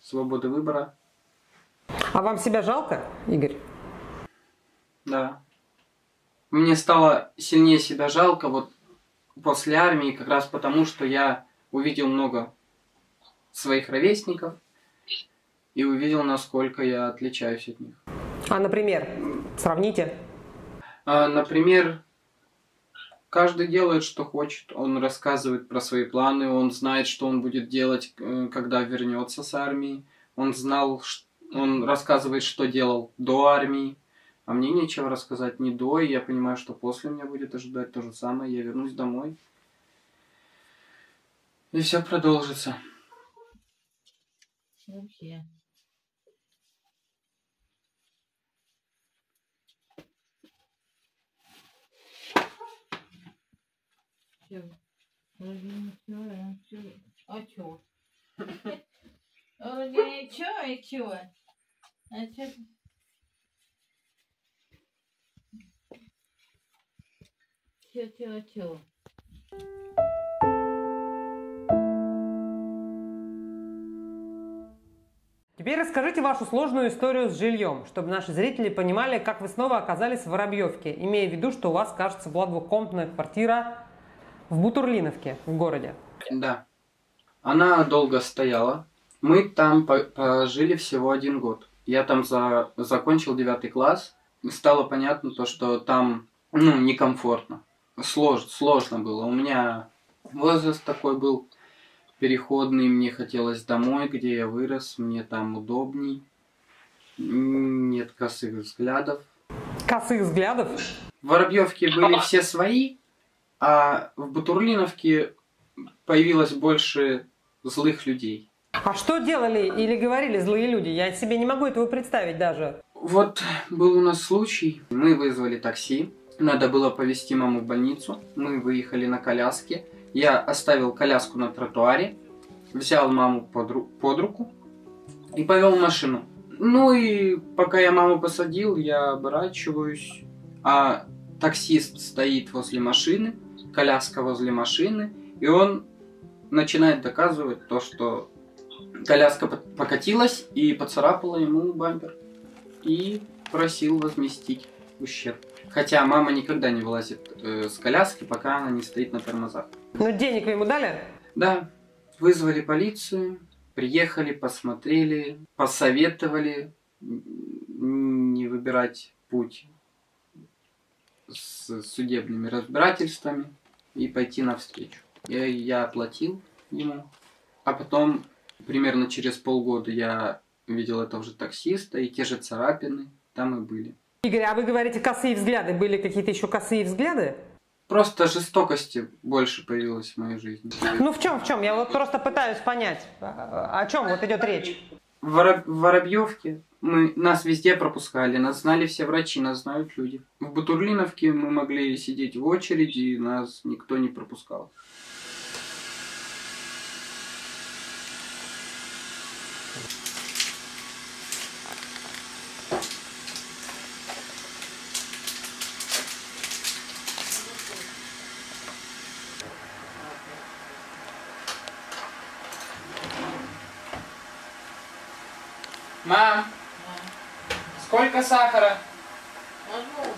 свободы выбора. А вам себя жалко, Игорь? Да. Мне стало сильнее себя жалко вот после армии, как раз потому, что я увидел много своих ровесников и увидел, насколько я отличаюсь от них. А, например, сравните. А, например, каждый делает, что хочет. Он рассказывает про свои планы, он знает, что он будет делать, когда вернется с армии. Он знал, он рассказывает, что делал до армии. А мне нечего рассказать ни до, и я понимаю, что после меня будет ожидать то же самое. Я вернусь домой, и все продолжится. Вообще. А чё? Вроде чё, и чё? А чё? Чё-чё-чё? Теперь расскажите вашу сложную историю с жильем, чтобы наши зрители понимали, как вы снова оказались в Воробьевке, имея в виду, что у вас, кажется, была двухкомнатная квартира в Бутурлиновке, в городе. Да. Она долго стояла. Мы там пожили всего один год. Я там за... закончил девятый класс. Стало понятно то, что там, ну, некомфортно. Слож... Сложно было. У меня возраст такой был переходный. Мне хотелось домой, где я вырос. Мне там удобней. Нет косых взглядов. Косых взглядов? В Воробьевке были все свои. А в Бутурлиновке появилось больше злых людей. А что делали или говорили злые люди? Я себе не могу этого представить даже. Вот был у нас случай. Мы вызвали такси. Надо было повезти маму в больницу. Мы выехали на коляске. Я оставил коляску на тротуаре. Взял маму под, ру под руку и повел машину. Ну и пока я маму посадил, я оборачиваюсь. А... Таксист стоит возле машины, коляска возле машины, и он начинает доказывать то, что коляска покатилась и поцарапала ему бампер, и просил возместить ущерб. Хотя мама никогда не вылазит э, с коляски, пока она не стоит на тормозах. Но денег вы ему дали? Да. Вызвали полицию, приехали, посмотрели, посоветовали не выбирать путь с судебными разбирательствами и пойти навстречу. Я, я оплатил ему, а потом примерно через полгода я видел этого же таксиста, и те же царапины там и были. Игорь, а вы говорите, косые взгляды. Были какие-то еще косые взгляды? Просто жестокости больше появилось в моей жизни. Ну в чем, в чем? Я вот просто пытаюсь понять, о чем вот идет речь. В Воробьевке мы, нас везде пропускали, нас знали все врачи, нас знают люди. В Бутурлиновке мы могли сидеть в очереди, и нас никто не пропускал. Мам, сколько сахара? Одну.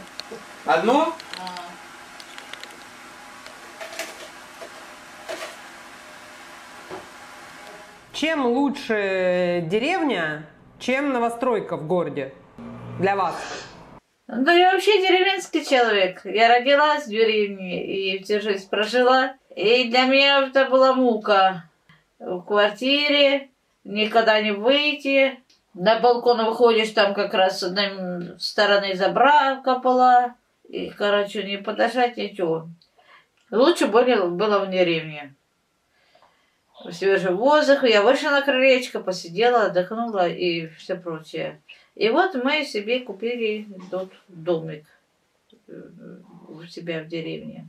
Одну? А. Чем лучше деревня, чем новостройка в городе для вас? Да я вообще деревенский человек. Я родилась в деревне и всю жизнь прожила. И для меня это была мука. В квартире, никогда не выйти. На балкон выходишь, там как раз с одной стороны забра капала. И, короче, не подождать ничего. Лучше было в деревне. Свежий воздух. Я вышла на крылечко, посидела, отдохнула и все прочее. И вот мы себе купили тот домик у себя в деревне.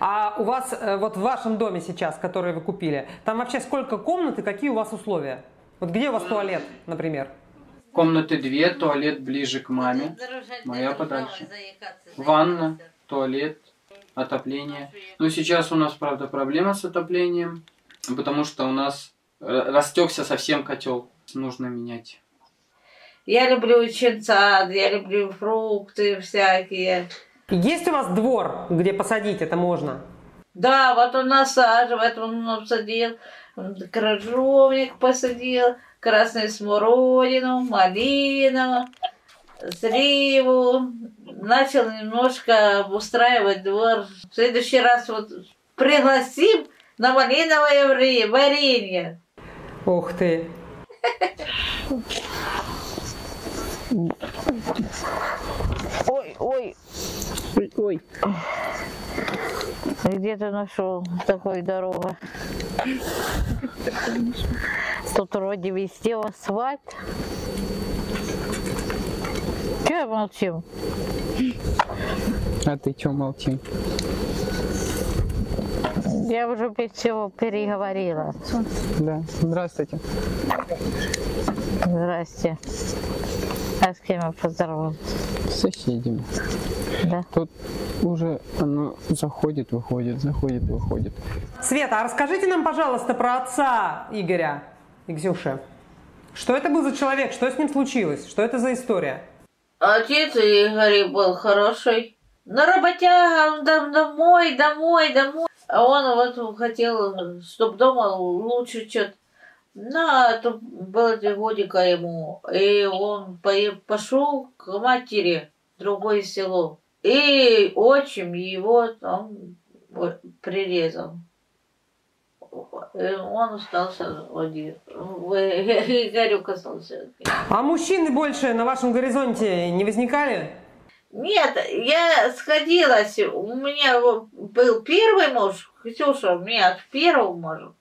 А у вас, вот в вашем доме сейчас, который вы купили, там вообще сколько комнат и какие у вас условия? Вот где у вас туалет, например? Комнаты две, туалет ближе к маме, моя подальше. Ванна, туалет, отопление. Но сейчас у нас, правда, проблема с отоплением, потому что у нас растекся совсем котел. Нужно менять. Я люблю ченцад, я люблю фрукты всякие. Есть у вас двор, где посадить это можно? Да, вот он насаживает, он обсадил, крыжовник посадил, красную смородину, малину, сливу. Начал немножко обустраивать двор. В следующий раз вот пригласим на малиновое варенье. Ух ты! Ой, ой, ой, ой. Где ты нашел такой дорогу? Тут вроде везде асфальт. Че молчим? А ты че молчим? Я уже все переговорила. Да. Здравствуйте. Здрасте. А с кем я поздоровалась? С соседями. Да. Тут уже оно заходит, выходит, заходит, выходит. Света, а расскажите нам, пожалуйста, про отца Игоря и Ксюши. Что это был за человек? Что с ним случилось? Что это за история? Отец Игорь был хороший. Но работяга, он домой, домой, домой. А он вот хотел, чтобы дома лучше что-то. Ну, это было три годика ему. И он пошел к матери в другое село. И отчим его там прирезал. И он остался один. Игорюк остался. А мужчины больше на вашем горизонте не возникали? Нет, я сходилась. У меня был первый муж, Ксюша, у меня от первого мужа.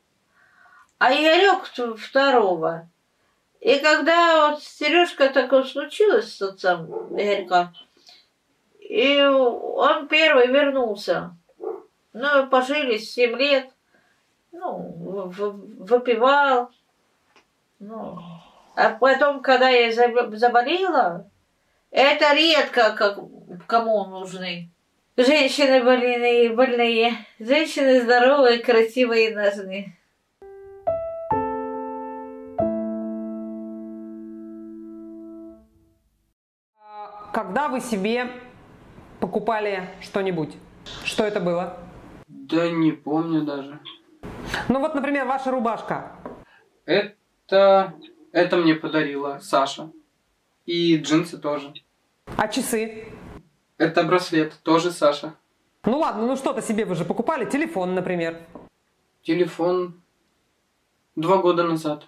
А Игорек второго. И когда вот Сережка такое случилось с отцом Игорька, и он первый вернулся. Ну, пожили семь лет, ну, выпивал. Ну. А потом, когда я заболела, это редко как, кому нужны. Женщины больные, больные. Женщины здоровые, красивые нужны. Когда вы себе покупали что-нибудь? Что это было? Да не помню даже. Ну вот, например, ваша рубашка. Это, это мне подарила Саша. И джинсы тоже. А часы? Это браслет, тоже Саша. Ну ладно, ну что-то себе вы же покупали. Телефон, например. Телефон два года назад.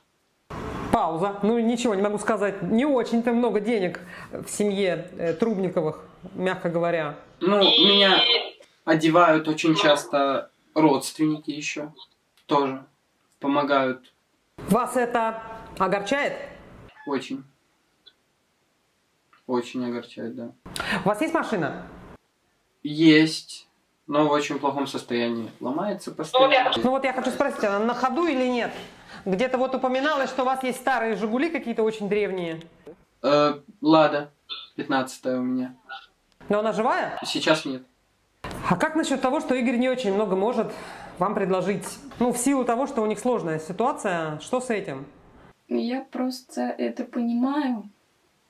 Пауза. Ну, ничего не могу сказать. Не очень-то много денег в семье э, Трубниковых, мягко говоря. Ну, меня одевают очень часто родственники еще. Тоже помогают. Вас это огорчает? Очень. Очень огорчает, да. У вас есть машина? Есть, но в очень плохом состоянии. Ломается постоянно. Ну вот я хочу спросить, она на ходу или нет? Где-то вот упоминалось, что у вас есть старые «Жигули» какие-то очень древние. Э, Лада, пятнадцатая у меня. Но она живая? Сейчас нет. А как насчет того, что Игорь не очень много может вам предложить? Ну, в силу того, что у них сложная ситуация, что с этим? Я просто это понимаю.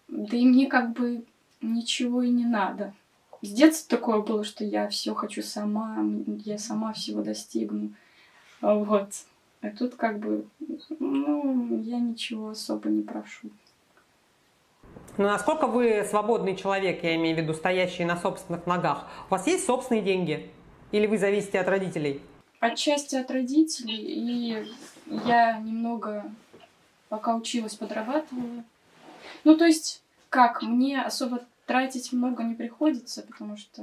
Да и мне как бы ничего и не надо. С детства такое было, что я все хочу сама, я сама всего достигну. Вот. А тут как бы, ну, я ничего особо не прошу. Ну, насколько вы свободный человек, я имею в виду, стоящий на собственных ногах? У вас есть собственные деньги? Или вы зависите от родителей? Отчасти от родителей. И я немного, пока училась, подрабатывала. Ну, то есть, как, мне особо тратить много не приходится, потому что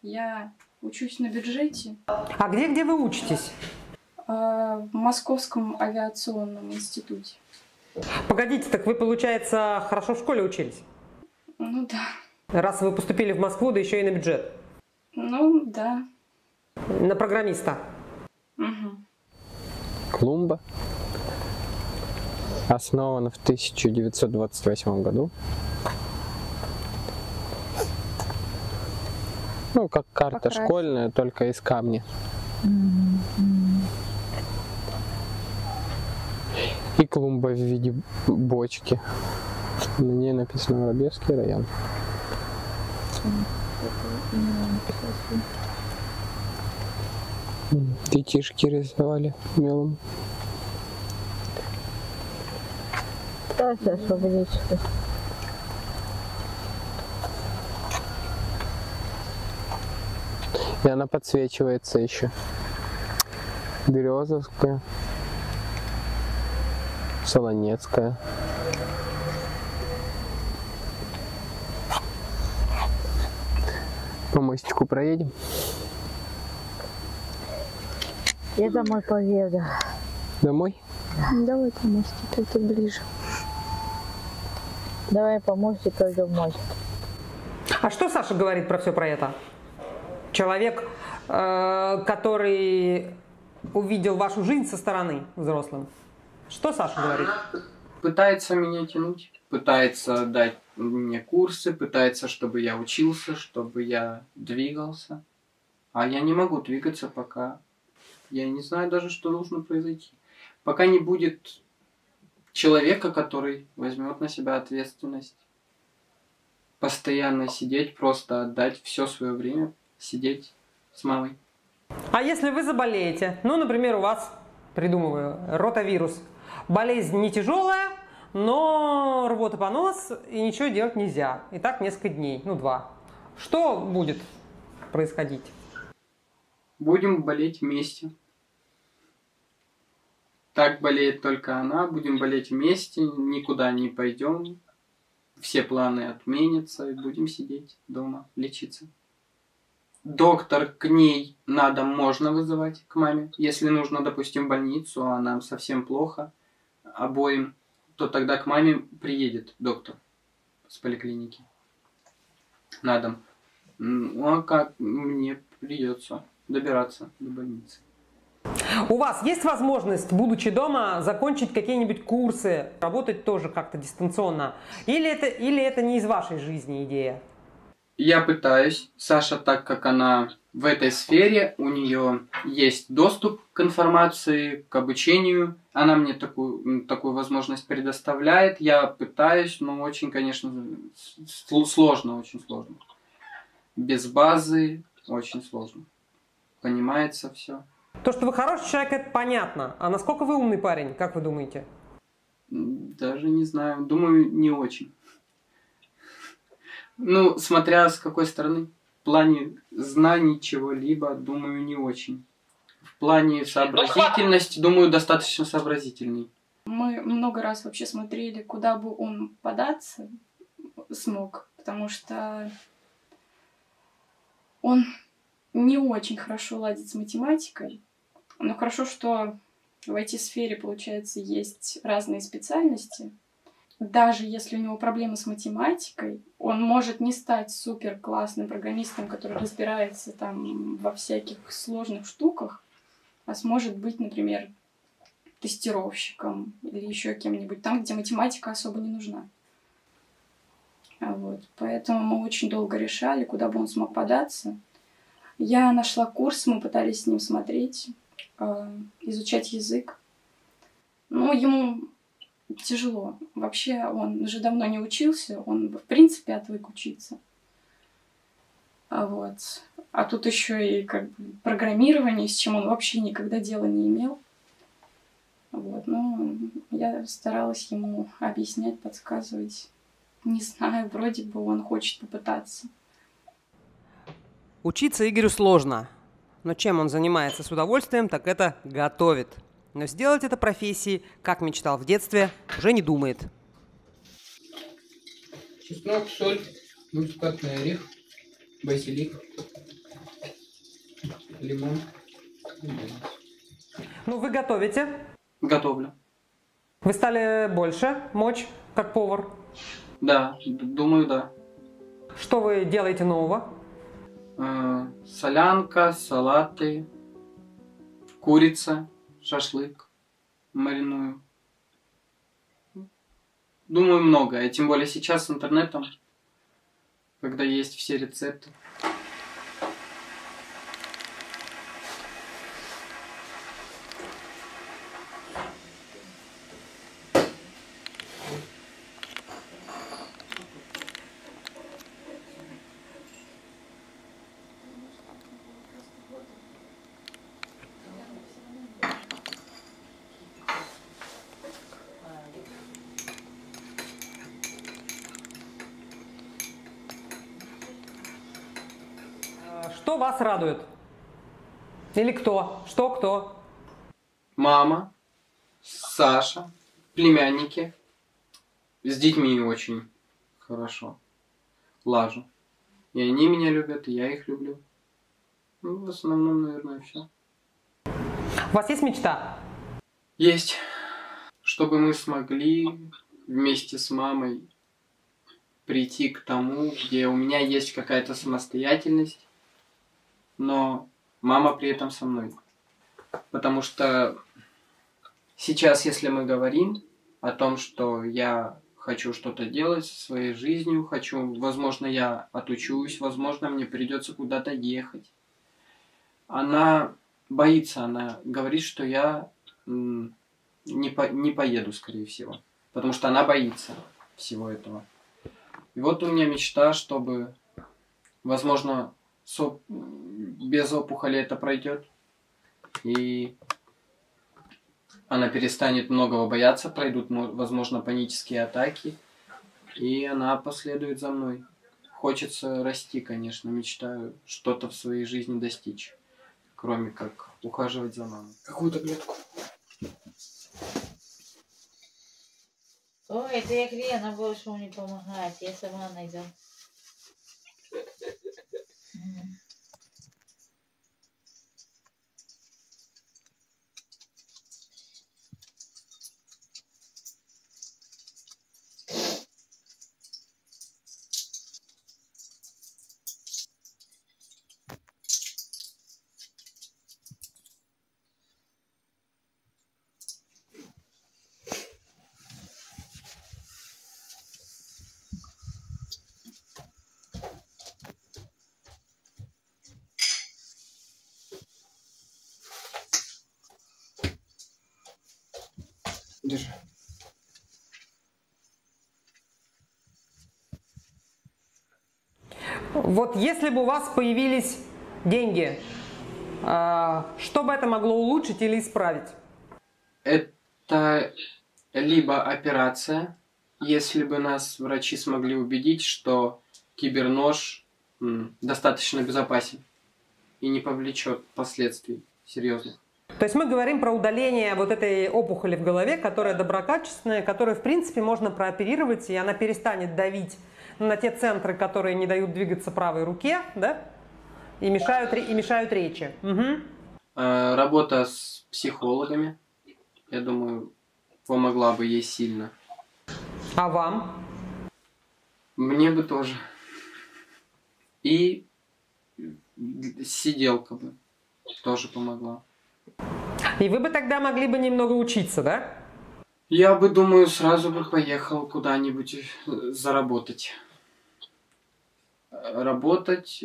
я учусь на бюджете. А где, где вы учитесь? В Московском авиационном институте. Погодите, так вы, получается, хорошо в школе учились? Ну да. Раз вы поступили в Москву, да еще и на бюджет? Ну да. На программиста? Угу. Клумба. основана в тысяча девятьсот двадцать восьмом году. Ну, как карта Покрасить. школьная, только из камня. Mm-hmm. И клумба в виде бочки. На ней написано Воробьевский район. Детишки рисовали мелом. Давайте освободиться. И она подсвечивается еще. Березовская, Солонецкая. По мостику проедем. Я домой поеду. Домой? Да. Давай по мостику, это ближе. Давай по мостику домой. А что Саша говорит про все про это? Человек, который увидел вашу жизнь со стороны взрослым. Что Саша говорит? Пытается меня тянуть, пытается дать мне курсы, пытается, чтобы я учился, чтобы я двигался. А я не могу двигаться пока. Я не знаю даже, что должно произойти. Пока не будет человека, который возьмет на себя ответственность. Постоянно сидеть, просто отдать все свое время. Сидеть с мамой. А если вы заболеете, ну, например, у вас, придумываю, ротавирус. Болезнь не тяжелая, но рвота понос, и ничего делать нельзя. И так несколько дней, ну, два. Что будет происходить? Будем болеть вместе. Так болеет только она, будем болеть вместе, никуда не пойдем. Все планы отменятся, и будем сидеть дома, лечиться. Доктор к ней на дом можно вызывать, к маме. Если нужно, допустим, в больницу, а нам совсем плохо, обоим, то тогда к маме приедет доктор с поликлиники на дом. Ну, а как мне придется добираться до больницы? У вас есть возможность, будучи дома, закончить какие-нибудь курсы, работать тоже как-то дистанционно? Или это, или это не из вашей жизни идея? Я пытаюсь. Саша, так как она в этой сфере, у нее есть доступ к информации, к обучению. Она мне такую, такую возможность предоставляет. Я пытаюсь, но очень, конечно, сложно, очень сложно. Без базы очень сложно. Понимается все. То, что вы хороший человек, это понятно. А насколько вы умный парень, как вы думаете? Даже не знаю. Думаю, не очень. Ну, смотря с какой стороны, в плане знаний чего-либо, думаю, не очень. В плане сообразительности, думаю, достаточно сообразительный. Мы много раз вообще смотрели, куда бы он податься смог, потому что он не очень хорошо ладит с математикой. Но хорошо, что в ай ти-сфере, получается, есть разные специальности. Даже если у него проблемы с математикой, он может не стать супер классным программистом, который разбирается там во всяких сложных штуках, а сможет быть, например, тестировщиком или еще кем-нибудь там, где математика особо не нужна. Вот. Поэтому мы очень долго решали, куда бы он смог податься. Я нашла курс, мы пытались с ним смотреть, изучать язык. Ну, ему... тяжело. Вообще он уже давно не учился, он в принципе отвык учиться. А, вот. а тут еще и как бы программирование, с чем он вообще никогда дела не имел. Вот. Ну, я старалась ему объяснять, подсказывать. Не знаю, вроде бы он хочет попытаться. Учиться Игорю сложно, но чем он занимается с удовольствием, так это готовит. Но сделать это профессией, как мечтал в детстве, уже не думает. Чеснок, соль, мускатный орех, базилик, лимон. Ну, вы готовите? Готовлю. Вы стали больше мочь, как повар? Да, думаю, да. Что вы делаете нового? Э-э, солянка, салаты, курица. Шашлык мариную. Думаю, многое. Тем более сейчас с интернетом, когда есть все рецепты. Что вас радует? Или кто? Что кто? Мама, Саша, племянники. С детьми очень хорошо лажу. И они меня любят, и я их люблю. Ну, в основном, наверное, все. У вас есть мечта? Есть. Чтобы мы смогли вместе с мамой прийти к тому, где у меня есть какая-то самостоятельность, но мама при этом со мной. Потому что сейчас, если мы говорим о том, что я хочу что-то делать со своей жизнью, хочу, возможно, я отучусь, возможно, мне придется куда-то ехать. Она боится, она говорит, что я не, по, не поеду, скорее всего. Потому что она боится всего этого. И вот у меня мечта, чтобы, возможно, Соп... без опухоли это пройдет, и она перестанет многого бояться, пройдут, возможно, панические атаки, и она последует за мной. Хочется расти, конечно, мечтаю что-то в своей жизни достичь, кроме как ухаживать за мамой. Какую таблетку? Ой, это я Лена, больше не помогает, я сама найду. Держи. Вот если бы у вас появились деньги, что бы это могло улучшить или исправить? Это либо операция, если бы нас врачи смогли убедить, что кибернож достаточно безопасен и не повлечет последствий серьезных. То есть мы говорим про удаление вот этой опухоли в голове, которая доброкачественная, которую, в принципе, можно прооперировать, и она перестанет давить на те центры, которые не дают двигаться правой руке, да, и мешают, и мешают речи. Угу. Работа с психологами, я думаю, помогла бы ей сильно. А вам? Мне бы тоже. И сиделка бы тоже помогла. И вы бы тогда могли бы немного учиться, да? Я бы, думаю, сразу бы поехал куда-нибудь заработать. Работать,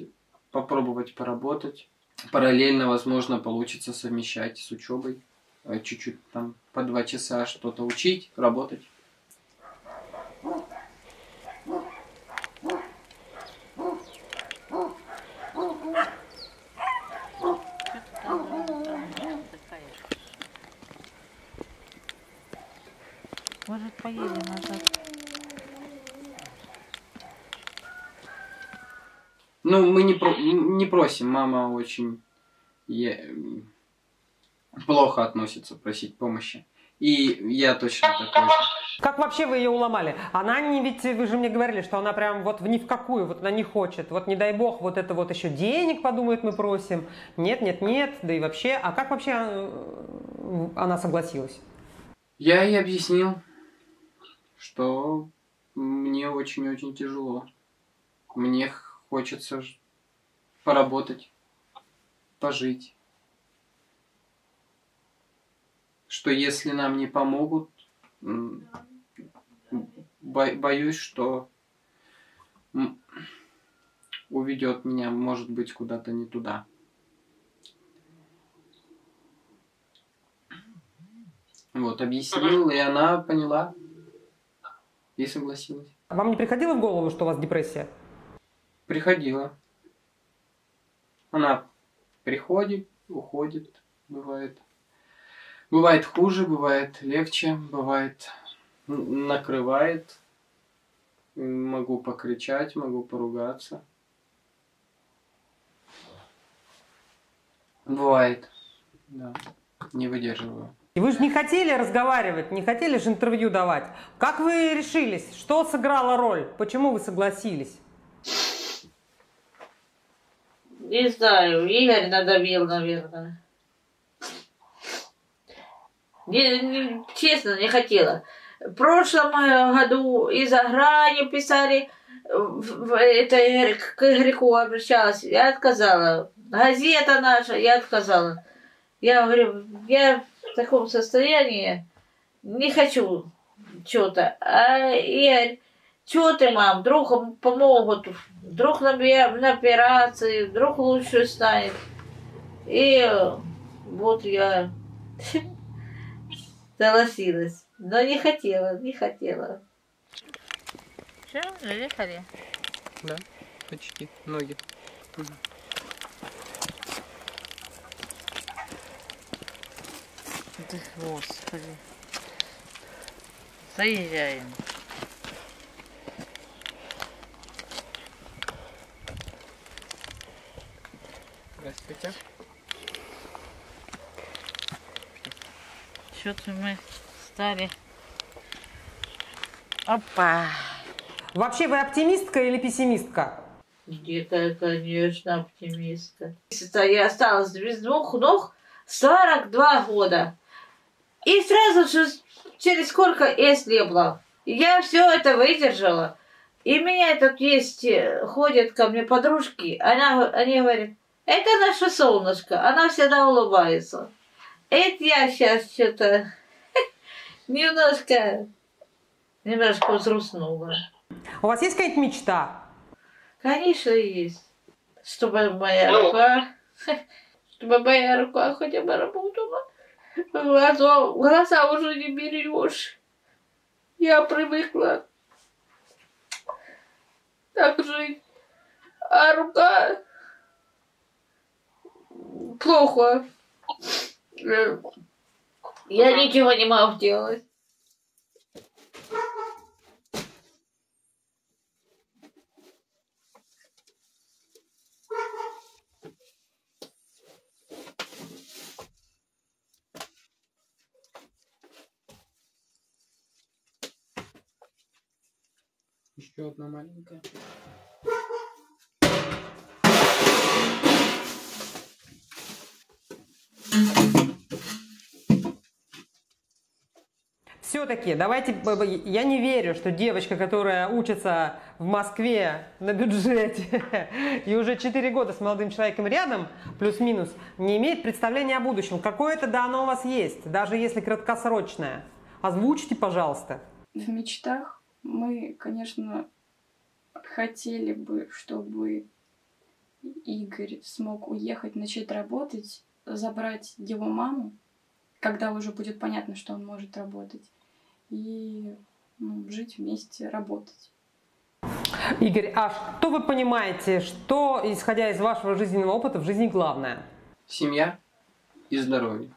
попробовать поработать. Параллельно, возможно, получится совмещать с учебой. Чуть-чуть там по два часа что-то учить, работать. Может, поедем назад? Ну, мы не, про... не просим. Мама очень я... плохо относится просить помощи. И я точно такой же. Как вообще вы ее уломали? Она не ведь, вы же мне говорили, что она прям вот в ни в какую, вот она не хочет. Вот не дай бог, вот это вот еще денег подумает, мы просим. Нет, нет, нет, да и вообще. А как вообще она согласилась? Я ей объяснил, что мне очень-очень тяжело. Мне хочется поработать, пожить. Что если нам не помогут, бо- боюсь, что уведет меня, может быть, куда-то не туда. Вот, объяснил, и она поняла и согласилась. Вам не приходило в голову, что у вас депрессия? Приходила. Она приходит, уходит, бывает. Бывает хуже, бывает легче, бывает накрывает. Могу покричать, могу поругаться. Бывает, да, не выдерживаю. И вы же не хотели разговаривать, не хотели же интервью давать. Как вы решились? Что сыграло роль? Почему вы согласились? Не знаю, Игорь надавил, наверное. Не, не, честно, не хотела. В прошлом году из-за грани писали, это к Игорьку обращалась, я отказала. Газета наша, я отказала. Я говорю, я... в таком состоянии, не хочу что-то. А Игорь, что ты, мам, вдруг помогут, вдруг на, на операции, вдруг лучше станет. И вот я согласилась, но не хотела, не хотела. Все, заехали? Да, почти, ноги. Господи. Заезжаем. Здравствуйте. Что-то мы стали. Опа. Вообще вы оптимистка или пессимистка? Где-то, конечно, оптимистка. Я осталась без двух ног сорок два года. И сразу же, через сколько я слепла. Я все это выдержала. И меня тут есть, ходят ко мне подружки, она, они говорят, это наше солнышко, она всегда улыбается. Это я сейчас что-то немножко, немножко взруснула. У вас есть какая-то мечта? Конечно, есть. Чтобы моя рука, чтобы моя рука хотя бы работала. Глаза, глаза уже не берешь. Я привыкла так жить. А рука плохо. Я ничего не могу делать. Еще одна маленькая. Все-таки, давайте, я не верю, что девочка, которая учится в Москве на бюджете и уже четыре года с молодым человеком рядом, плюс-минус, не имеет представления о будущем. Какое-то да оно у вас есть, даже если краткосрочное. Озвучите, пожалуйста. В мечтах мы, конечно, хотели бы, чтобы Игорь смог уехать, начать работать, забрать его маму, когда уже будет понятно, что он может работать, и ну, жить вместе, работать. Игорь, а что вы понимаете, что, исходя из вашего жизненного опыта, в жизни главное? Семья и здоровье.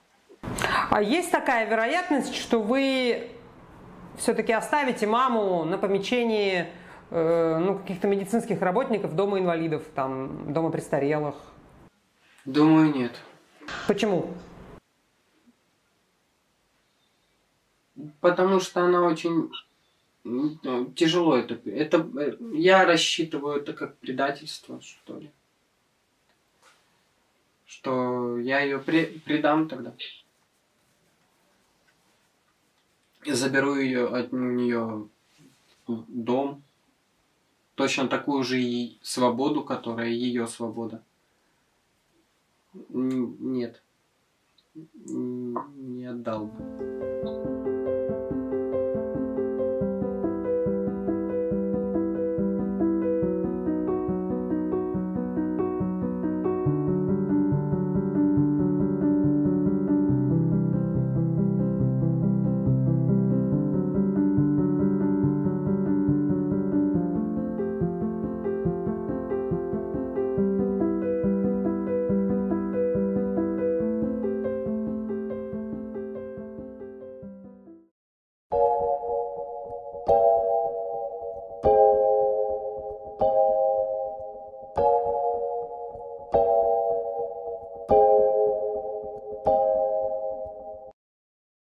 А есть такая вероятность, что вы... все-таки оставите маму на помечении э, ну, каких-то медицинских работников, дома инвалидов, там, дома престарелых? Думаю, нет. Почему? Потому что она очень тяжело это. это я рассчитываю это как предательство, что ли. Что я ее предам тогда. Заберу ее от нее дом, точно такую же и свободу, которая ее свобода. Нет, не отдал бы.